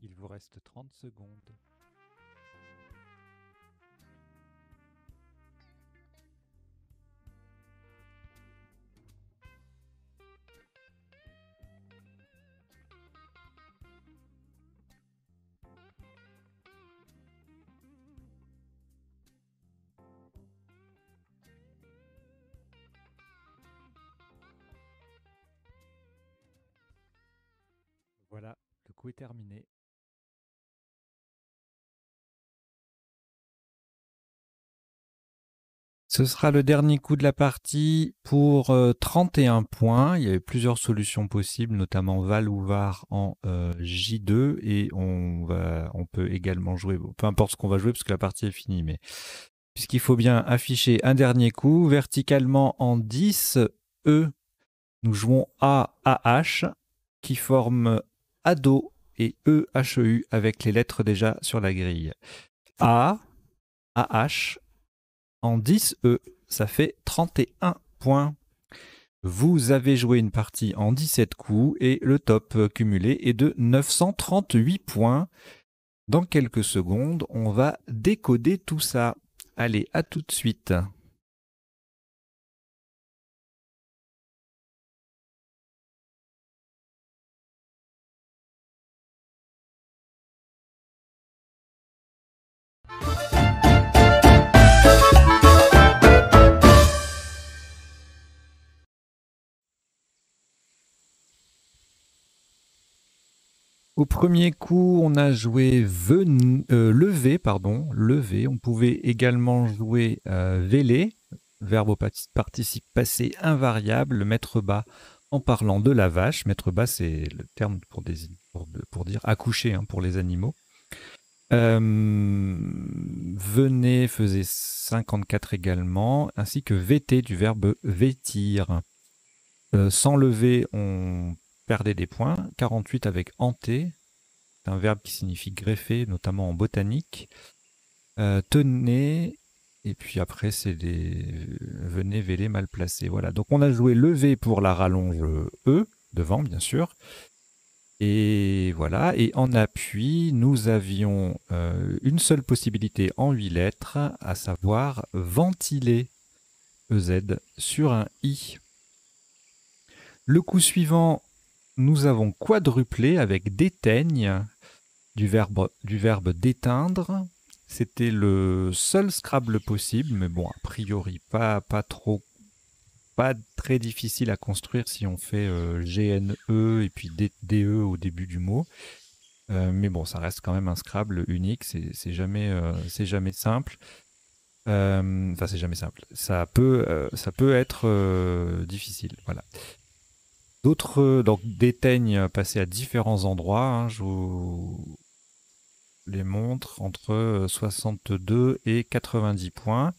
Il vous reste trente secondes. Voilà, le coup est terminé. Ce sera le dernier coup de la partie pour trente et un points. Il y avait plusieurs solutions possibles, notamment Val ou Var en euh, J deux. Et on, va, on peut également jouer, peu importe ce qu'on va jouer, parce que la partie est finie. Mais puisqu'il faut bien afficher un dernier coup, verticalement en dix, E, nous jouons A, A H, qui forme ADO et E, H E U, avec les lettres déjà sur la grille. A, A H, en dix E, ça fait trente et un points. Vous avez joué une partie en dix-sept coups et le top cumulé est de neuf cent trente-huit points. Dans quelques secondes, on va décoder tout ça. Allez, à tout de suite. Au premier coup, on a joué ven... euh, lever, pardon, lever. On pouvait également jouer euh, véler, verbe au participe passé invariable, mettre bas en parlant de la vache. Mettre bas, c'est le terme pour, des... pour, pour dire accoucher hein, pour les animaux. Euh, venez faisait cinquante-quatre également, ainsi que vêter du verbe vêtir. Euh, sans lever, on perdait des points. quarante-huit avec hanter, c'est un verbe qui signifie greffer, notamment en botanique. Euh, tenez, et puis après, c'est des venez, vêler, mal placé. Voilà, donc on a joué lever pour la rallonge E, devant bien sûr. Et voilà, et en appui, nous avions euh, une seule possibilité en huit lettres, à savoir ventiler, E Z, sur un I. Le coup suivant, nous avons quadruplé avec déteigne, du verbe, du verbe déteindre. C'était le seul Scrabble possible, mais bon, a priori, pas, pas trop pas très difficile à construire si on fait euh, G N E et puis D E au début du mot. Euh, mais bon, ça reste quand même un Scrabble unique, c'est jamais, euh, jamais simple. Euh, enfin, c'est jamais simple. Ça peut, euh, ça peut être euh, difficile, voilà. D'autres, euh, donc déteignes passées à différents endroits, hein, je vous les montre, entre soixante-deux et quatre-vingt-dix points.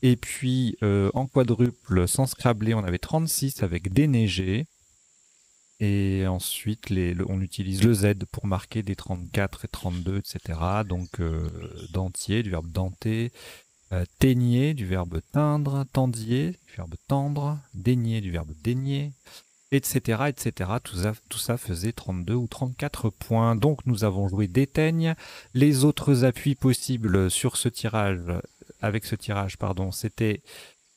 Et puis, euh, en quadruple, sans scrabler, on avait trente-six avec déneiger. Et ensuite, les, le, on utilise le Z pour marquer des trente-quatre et trente-deux, et cetera. Donc, euh, dentier, du verbe denter. Euh, teigner, du verbe teindre. Tendier, du verbe tendre. Dénier, du verbe dénier. Etc. et cetera. Tout ça, tout ça faisait trente-deux ou trente-quatre points. Donc, nous avons joué déteigne. Les autres appuis possibles sur ce tirage... avec ce tirage, pardon, c'était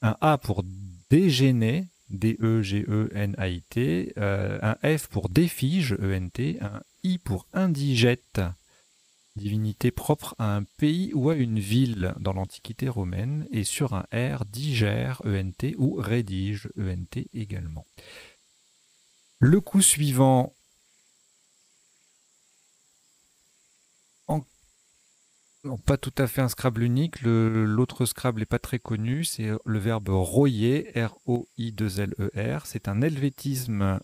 un A pour dégêner, D E G E N A I T, euh, un F pour défige, E N T, un I pour indigète, divinité propre à un pays ou à une ville dans l'Antiquité romaine, et sur un R, digère, E N T, ou rédige, E N T également. Le coup suivant... Non, pas tout à fait un Scrabble unique, l'autre Scrabble n'est pas très connu, c'est le verbe royer, R O I deux L E R, c'est un helvétisme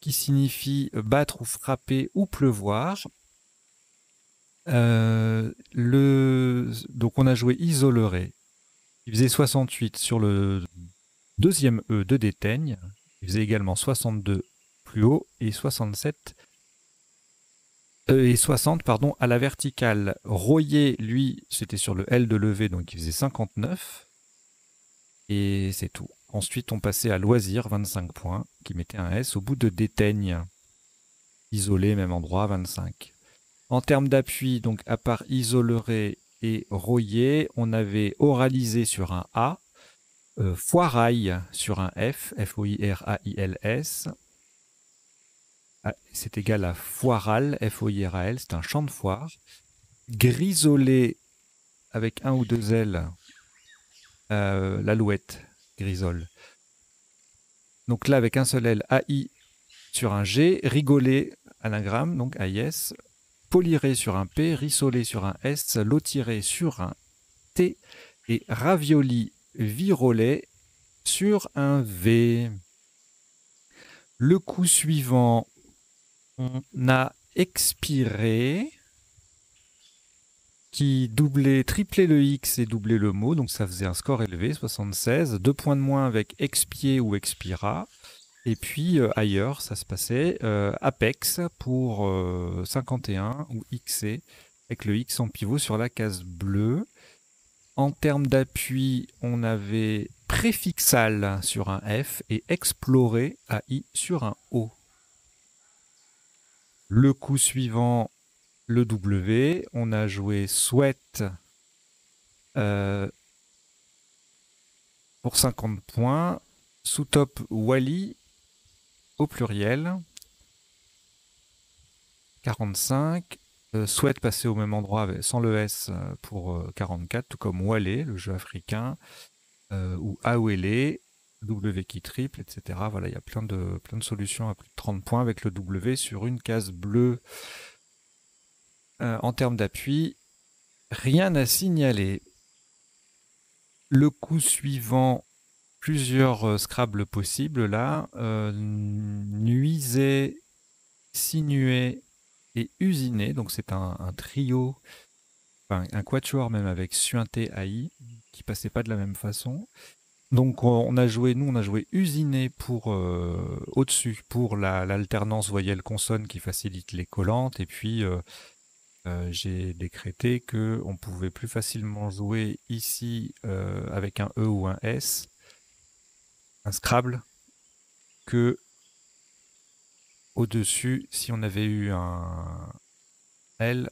qui signifie battre ou frapper ou pleuvoir. Euh, le... Donc on a joué isolerer, il faisait soixante-huit sur le deuxième E de déteigne, il faisait également soixante-deux plus haut et soixante-sept et soixante pardon, à la verticale. Royer, lui, c'était sur le L de levée, donc il faisait cinquante-neuf. Et c'est tout. Ensuite, on passait à loisir, vingt-cinq points, qui mettait un S au bout de déteigne. Isolé, même endroit, vingt-cinq. En termes d'appui, donc à part isolerer et royer, on avait oralisé sur un A, euh, foirail sur un F, F O I R A I L S, c'est égal à foiral, F O I R A L, c'est un champ de foire. Grisolé, avec un ou deux L, euh, l'alouette, grisole. Donc là, avec un seul L, A I sur un G, rigoler, anagramme, donc A I S, poliré sur un P, rissolé sur un S, lotiré sur un T, et ravioli, virolé, sur un V. Le coup suivant... On a expiré, qui doublait, triplait le X et doublait le mot, donc ça faisait un score élevé, soixante-seize. Deux points de moins avec expier ou expira. Et puis euh, ailleurs, ça se passait euh, apex pour euh, cinquante et un ou xé, avec le X en pivot sur la case bleue. En termes d'appui, on avait préfixal sur un F et explorer, A I sur un O. Le coup suivant, le W, on a joué souhaite euh, pour cinquante points, sous top Wally au pluriel, quarante-cinq, euh, souhaite passer au même endroit sans le S pour quarante-quatre, tout comme Walé, le jeu africain, euh, ou Awélé, W qui triple, et cetera. Voilà, il y a plein de, plein de solutions à plus de trente points avec le W sur une case bleue. Euh, en termes d'appui, rien à signaler. Le coup suivant, plusieurs euh, Scrabble possibles là. Euh, nuiser, sinuer, et usiné. Donc c'est un, un trio, enfin un quatuor même avec Suinté A I qui passait pas de la même façon. Donc on a joué, nous on a joué usiné pour euh, au-dessus pour la l'alternance voyelle consonne qui facilite les collantes, et puis euh, euh, j'ai décrété que on pouvait plus facilement jouer ici euh, avec un E ou un S, un Scrabble, que au-dessus si on avait eu un L,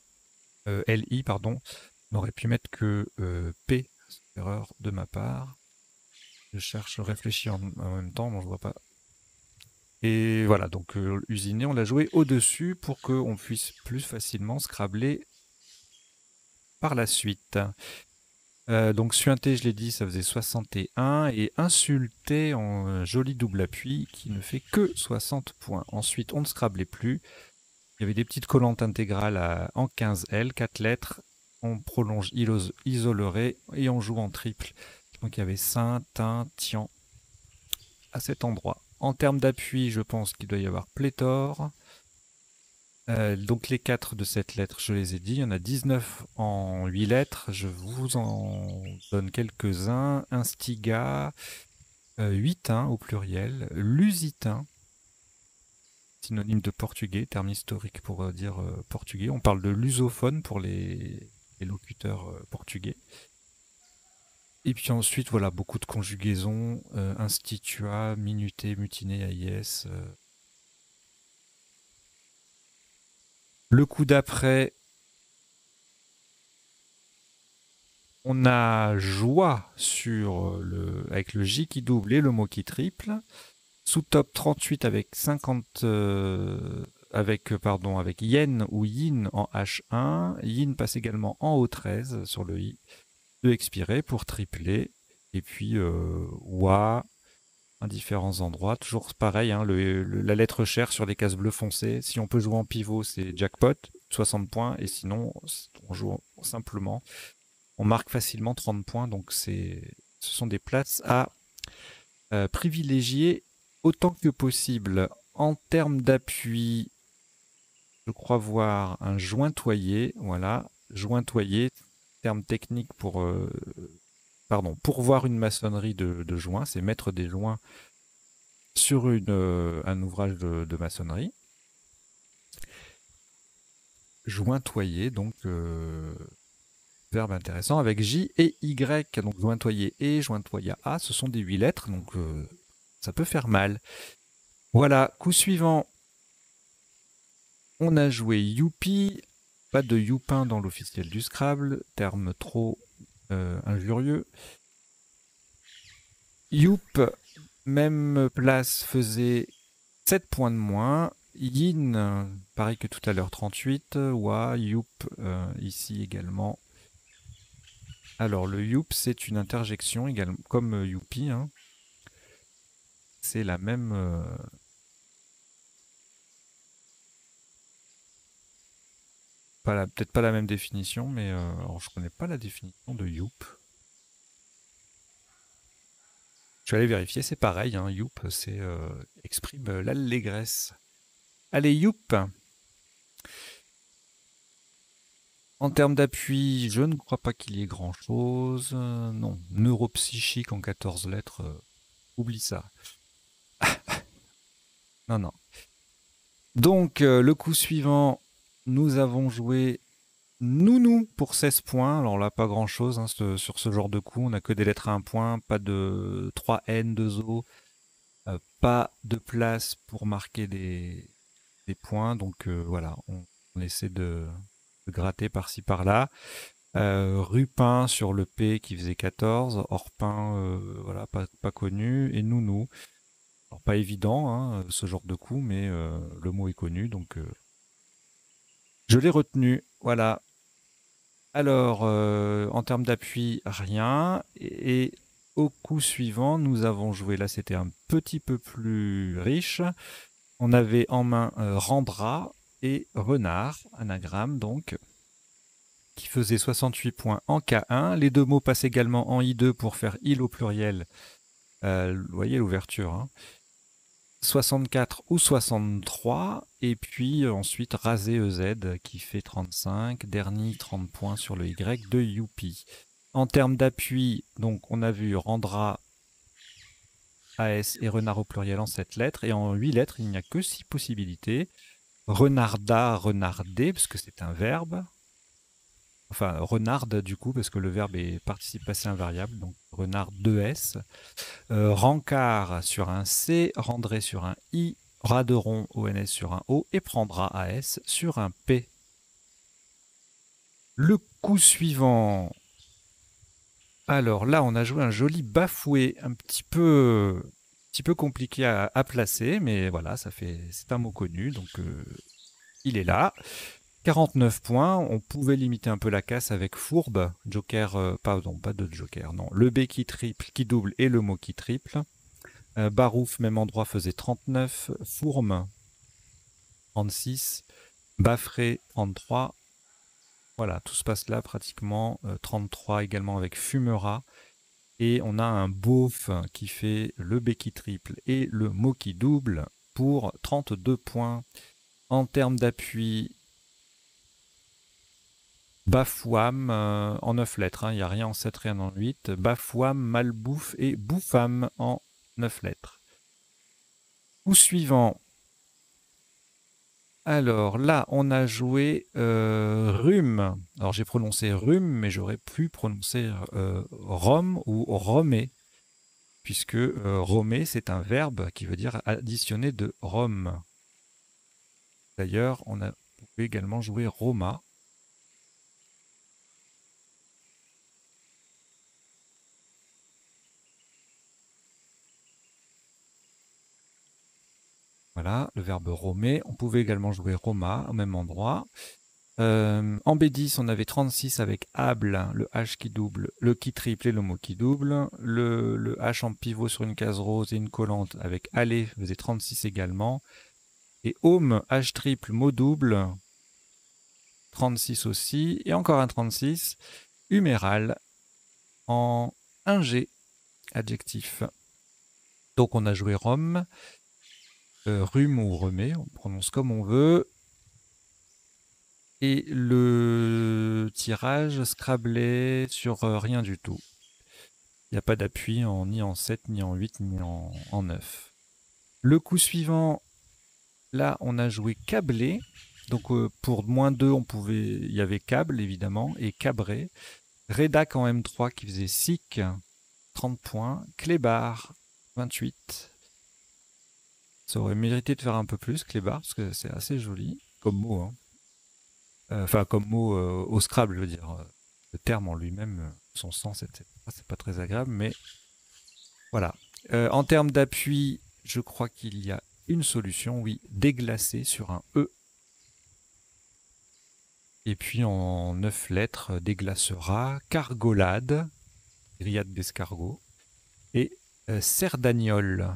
euh, L I pardon, on aurait pu mettre que euh, P, erreur de ma part. Je cherche, je réfléchis en, en même temps, bon, je vois pas. Et voilà, donc euh, usiné, on l'a joué au-dessus pour qu'on puisse plus facilement scrabbler par la suite. Euh, donc suinté, je l'ai dit, ça faisait soixante et un, et insulté en euh, joli double appui qui ne fait que soixante points. Ensuite, on ne scrabblait plus. Il y avait des petites collantes intégrales à, en quinze L, quatre lettres. On prolonge iso isoleré et on joue en triple. Donc il y avait saint, tin, tian à cet endroit. En termes d'appui, je pense qu'il doit y avoir pléthore. Euh, donc les quatre de cette lettre, je les ai dit. Il y en a dix-neuf en huit lettres. Je vous en donne quelques-uns. Instiga, euh, huitain au pluriel, lusitain, synonyme de portugais, terme historique pour euh, dire euh, portugais. On parle de lusophone pour les, les locuteurs euh, portugais. Et puis ensuite, voilà, beaucoup de conjugaisons, euh, institua, minuté, mutiné, A I S. Euh. Le coup d'après, on a joie sur le, avec le J qui double et le mot qui triple. Sous top trente-huit avec cinquante, euh, avec, pardon, avec yen ou yin en H un. Yin passe également en O treize sur le I. De expirer pour tripler, et puis euh, wa à différents endroits, toujours pareil, hein, le, le, la lettre chère sur les cases bleues foncées. Si on peut jouer en pivot, c'est jackpot, soixante points, et sinon on joue simplement, on marque facilement trente points. Donc c'est, ce sont des places à euh, privilégier autant que possible. En termes d'appui, je crois voir un jointoyer, voilà, jointoyer, terme technique pour euh, pardon, pour voir une maçonnerie de, de joints, c'est mettre des joints sur une, euh, un ouvrage de, de maçonnerie. Jointoyer, donc euh, verbe intéressant avec J et Y, donc jointoyer et jointoyer A, ce sont des huit lettres, donc euh, ça peut faire mal. Voilà, coup suivant, on a joué youpi. Pas de youpin dans l'officiel du Scrabble, terme trop euh, injurieux. Youp, même place, faisait sept points de moins. Yin, pareil que tout à l'heure, trente-huit. Wa, youp, euh, ici également. Alors le youp, c'est une interjection, également, comme youpi. Hein. C'est la même... Euh... peut-être pas la même définition, mais euh, alors je connais pas la définition de youp. Je vais aller vérifier, c'est pareil, hein, youp, c'est euh, exprime l'allégresse. Allez, youp. En termes d'appui, je ne crois pas qu'il y ait grand chose. Euh, non, neuropsychique en quatorze lettres, euh, oublie ça. Non, non. Donc, euh, le coup suivant... Nous avons joué nounou pour seize points. Alors là, pas grand-chose hein, ce, sur ce genre de coup. On n'a que des lettres à un point, pas de trois N, deux O, euh, pas de place pour marquer des, des points. Donc euh, voilà, on, on essaie de, de gratter par-ci, par-là. Euh, Rupin sur le P qui faisait quatorze. Orpin, euh, voilà, pas, pas connu. Et nounou. Alors pas évident, hein, ce genre de coup, mais euh, le mot est connu, donc... Euh, je l'ai retenu, voilà. Alors, euh, en termes d'appui, rien. Et, et au coup suivant, nous avons joué, là c'était un petit peu plus riche. On avait en main euh, Rembra et Renard, anagramme donc, qui faisait soixante-huit points en K un. Les deux mots passent également en I deux pour faire île au pluriel. Euh, vous voyez l'ouverture, hein. soixante-quatre ou soixante-trois, et puis ensuite raser E Z qui fait trente-cinq, dernier trente points sur le Y de Youpi. En termes d'appui, donc on a vu Rendra, A S et Renard au pluriel en sept lettres, et en huit lettres, il n'y a que six possibilités. Renarda, renardé, parce que c'est un verbe. Enfin, renarde, du coup, parce que le verbe est participe passé invariable, donc renard deux S. Euh, rencard sur un C, rendré sur un I, raderon O N S sur un O, et prendra A S sur un P. Le coup suivant. Alors là, on a joué un joli bafoué, un petit peu, petit peu compliqué à, à placer, mais voilà, ça fait, c'est un mot connu, donc euh, il est là. quarante-neuf points, on pouvait limiter un peu la casse avec fourbe, joker, euh, pardon, pas de joker, non, le B qui triple, qui double et le mot qui triple. Euh, Barouf, même endroit, faisait trente-neuf, fourme, trente-six, baffré, trente-trois. Voilà, tout se passe là pratiquement, euh, trente-trois également avec fumera. Et on a un beauf qui fait le B qui triple et le mot qui double pour trente-deux points. En termes d'appui, bafouam, euh, en neuf lettres, il n'y a rien en sept, rien en huit. Bafouam, malbouffe et bouffam en neuf lettres. Ou suivant. Alors là, on a joué euh, rhume. Alors j'ai prononcé rhume, mais j'aurais pu prononcer euh, rome ou romé, puisque euh, romé, c'est un verbe qui veut dire additionner de rome. D'ailleurs, on a pu également jouer roma. Voilà, le verbe romer. On pouvait également jouer Roma au même endroit. Euh, en B dix, on avait trente-six avec able, le H qui double, le qui triple et le mot qui double. Le, le H en pivot sur une case rose et une collante avec aller faisait trente-six également. Et home, H triple, mot double, trente-six aussi. Et encore un trente-six, huméral en un G, adjectif. Donc on a joué Rome. Rhume ou remet, on prononce comme on veut. Et le tirage scrablé sur rien du tout. Il n'y a pas d'appui en, ni en sept, ni en huit, ni en, en neuf. Le coup suivant, là on a joué câblé. Donc euh, pour moins deux, on pouvait, il y avait câble évidemment et cabré. Rédac en M trois qui faisait sic, trente points. Clébar, vingt-huit. Ça aurait mérité de faire un peu plus, clébar, parce que c'est assez joli comme mot. Hein. Euh, enfin, comme mot euh, au Scrabble, je veux dire. Le terme en lui-même, son sens, et cetera. C'est pas très agréable, mais voilà. Euh, en termes d'appui, je crois qu'il y a une solution, oui, déglacer sur un E. Et puis en neuf lettres, déglacera, cargolade, grillade d'escargot, et euh, cerdagnole.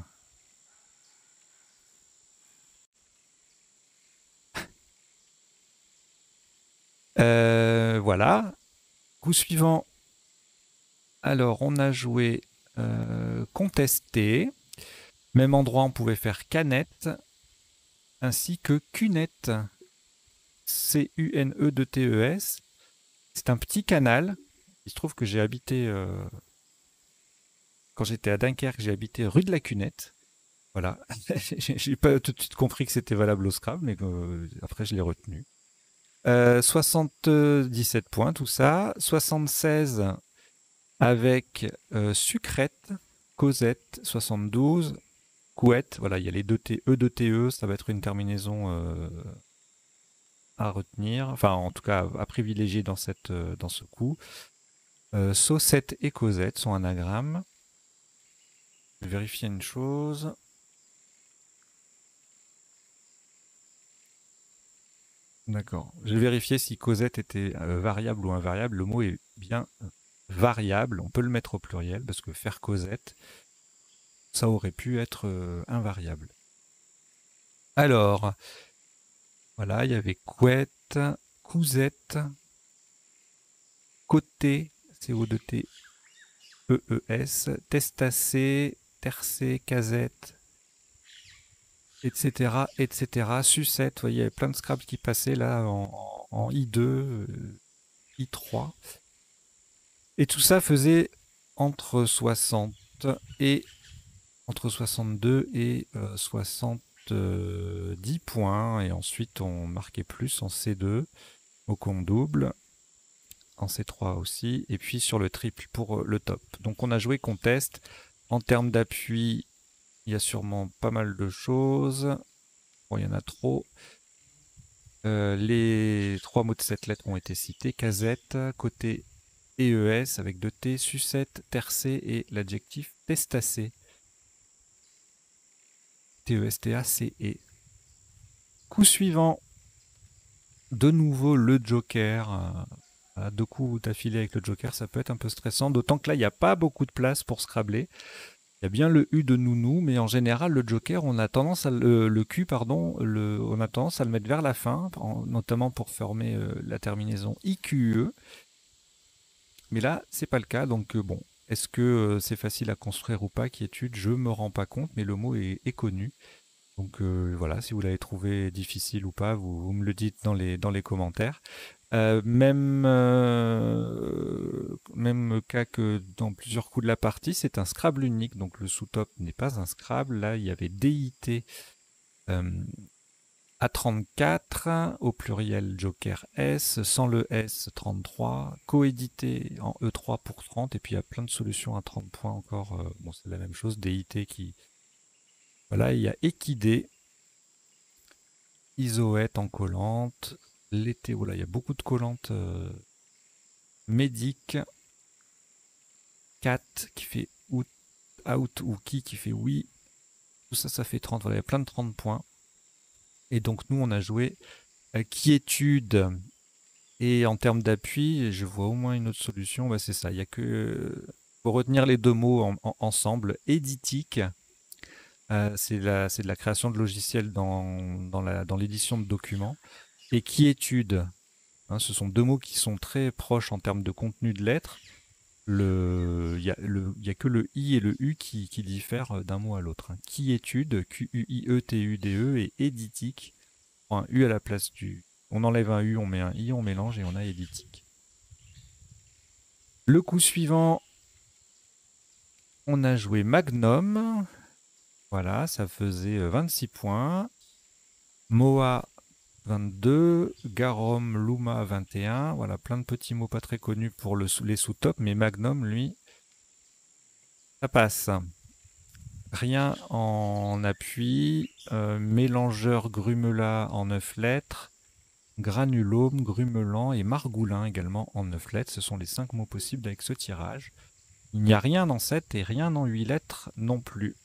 Euh, voilà, coup suivant. Alors on a joué euh, contesté, même endroit on pouvait faire canette ainsi que cunette, C U N E deux T E S. C'est un petit canal. Il se trouve que j'ai habité euh, quand j'étais à Dunkerque, j'ai habité rue de la Cunette. Voilà, j'ai pas tout de suite compris que c'était valable au Scrabble, mais euh, après je l'ai retenu. Euh, soixante-dix-sept points, tout ça. soixante-seize avec euh, sucrette, Cosette, soixante-douze, couette. Voilà, il y a les deux T, E, deux T E, ça va être une terminaison euh, à retenir, enfin en tout cas à, à privilégier dans, cette, euh, dans ce coup. Euh, Saucette et Cosette sont anagrammes. Je vais vérifier une chose. D'accord. J'ai vérifié si Cosette était euh, variable ou invariable. Le mot est bien variable. On peut le mettre au pluriel parce que faire Cosette, ça aurait pu être euh, invariable. Alors, voilà, il y avait couette, cousette, côté, C O deux T E E S, testacé, tercé, casette, etc., et cetera. Sucette, vous voyez, il y avait plein de Scrabble qui passaient là en, en I deux, euh, I trois. Et tout ça faisait entre soixante et entre soixante-deux et euh, soixante-dix points. Et ensuite, on marquait plus en C deux, au compte double, en C trois aussi, et puis sur le triple pour le top. Donc on a joué contest. En termes d'appui, il y a sûrement pas mal de choses. Bon, il y en a trop. Euh, les trois mots de sept lettres ont été cités. Casette, côté E E S avec deux T, sucette, tercé et l'adjectif testacé. T E S T A C E. Coup suivant. De nouveau le joker. À deux coups d'affilée avec le joker, ça peut être un peu stressant. D'autant que là, il n'y a pas beaucoup de place pour scrabbler. Il y a bien le U de nounou, mais en général, le joker, on a tendance à le, le Q, pardon, le, on a tendance à le mettre vers la fin, en, notamment pour former euh, la terminaison I Q E. Mais là, c'est pas le cas. Donc, euh, bon, est-ce que euh, c'est facile à construire ou pas, quiétude? Je me rends pas compte, mais le mot est, est connu. Donc euh, voilà, si vous l'avez trouvé difficile ou pas, vous, vous me le dites dans les, dans les commentaires. Euh, même, euh, même cas que dans plusieurs coups de la partie, c'est un Scrabble unique, donc le sous-top n'est pas un Scrabble. Là, il y avait D I T euh, A trente-quatre, au pluriel Joker S, sans le S, trente-trois, coédité en E trois pour trente, et puis il y a plein de solutions à trente points encore. Euh, bon, c'est la même chose, D I T qui... Voilà, il y a équidé, isoète en collante, l'été, voilà, il y a beaucoup de collantes, euh, médic, cat qui fait out, out ou qui qui fait oui, tout ça, ça fait trente, voilà, il y a plein de trente points. Et donc nous, on a joué euh, quiétude. Et en termes d'appui, je vois au moins une autre solution, bah, c'est ça, il n'y a que, euh, pour retenir les deux mots en, en, ensemble, éditique. Euh, c'est de la création de logiciels dans, dans l'édition de documents. Et quiétude, hein, ce sont deux mots qui sont très proches en termes de contenu de lettres. Il n'y a, a que le I et le U qui, qui diffèrent d'un mot à l'autre. Hein. Quiétude, Q U I E T U D E, et éditique, un U à la place du... On enlève un U, on met un I, on mélange et on a éditique. Le coup suivant, on a joué Magnum. Voilà, ça faisait vingt-six points. Moa, vingt-deux. Garum, Luma, vingt et un. Voilà, plein de petits mots pas très connus pour le, les sous-tops, mais Magnum, lui, ça passe. Rien en appui. Euh, mélangeur, Grumela en neuf lettres. Granulome, Grumelant et Margoulin également en neuf lettres. Ce sont les cinq mots possibles avec ce tirage. Il n'y a rien en sept et rien en huit lettres non plus.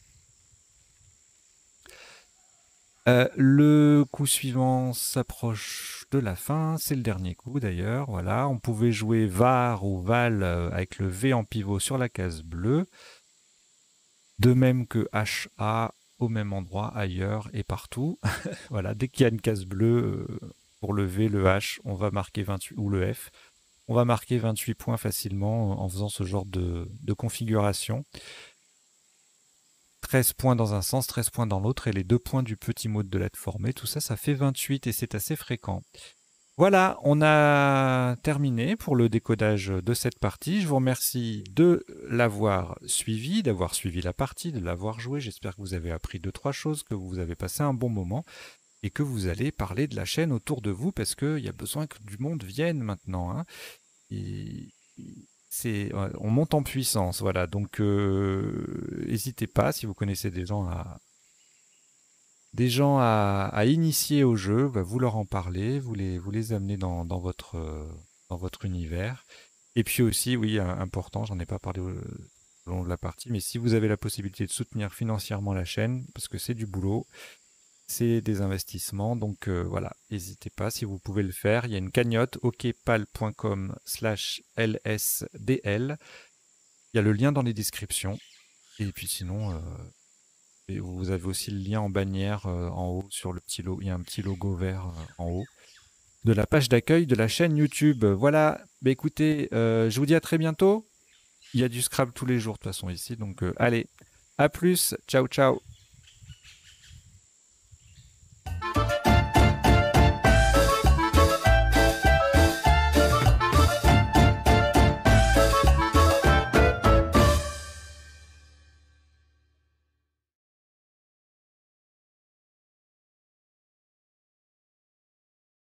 Euh, le coup suivant s'approche de la fin, c'est le dernier coup d'ailleurs, voilà. On pouvait jouer var ou val avec le V en pivot sur la case bleue, de même que H A au même endroit, ailleurs et partout. Voilà, dès qu'il y a une case bleue, pour le V, le H, on va marquer vingt-huit, ou le F, on va marquer vingt-huit points facilement en faisant ce genre de, de configuration. treize points dans un sens, treize points dans l'autre, et les deux points du petit mot de lettre formé, tout ça, ça fait vingt-huit, et c'est assez fréquent. Voilà, on a terminé pour le décodage de cette partie. Je vous remercie de l'avoir suivi, d'avoir suivi la partie, de l'avoir joué. J'espère que vous avez appris deux, trois choses, que vous avez passé un bon moment, et que vous allez parler de la chaîne autour de vous, parce qu'il y a besoin que du monde vienne maintenant, hein. Et... on monte en puissance, voilà. Donc, euh, n'hésitez pas si vous connaissez des gens à des gens à, à initier au jeu, bah vous leur en parlez, vous les vous les amenez dans, dans votre dans votre univers. Et puis aussi, oui, important, j'en ai pas parlé au long de la partie, mais si vous avez la possibilité de soutenir financièrement la chaîne, parce que c'est du boulot. C'est des investissements, donc euh, voilà, n'hésitez pas si vous pouvez le faire. Il y a une cagnotte, okpal point com slash L S D L. Il y a le lien dans les descriptions. Et puis sinon, euh, et vous avez aussi le lien en bannière euh, en haut, sur le petit logo. Il y a un petit logo vert euh, en haut de la page d'accueil de la chaîne YouTube. Voilà, bah, écoutez, euh, je vous dis à très bientôt. Il y a du Scrabble tous les jours de toute façon ici, donc euh, allez, à plus, ciao ciao.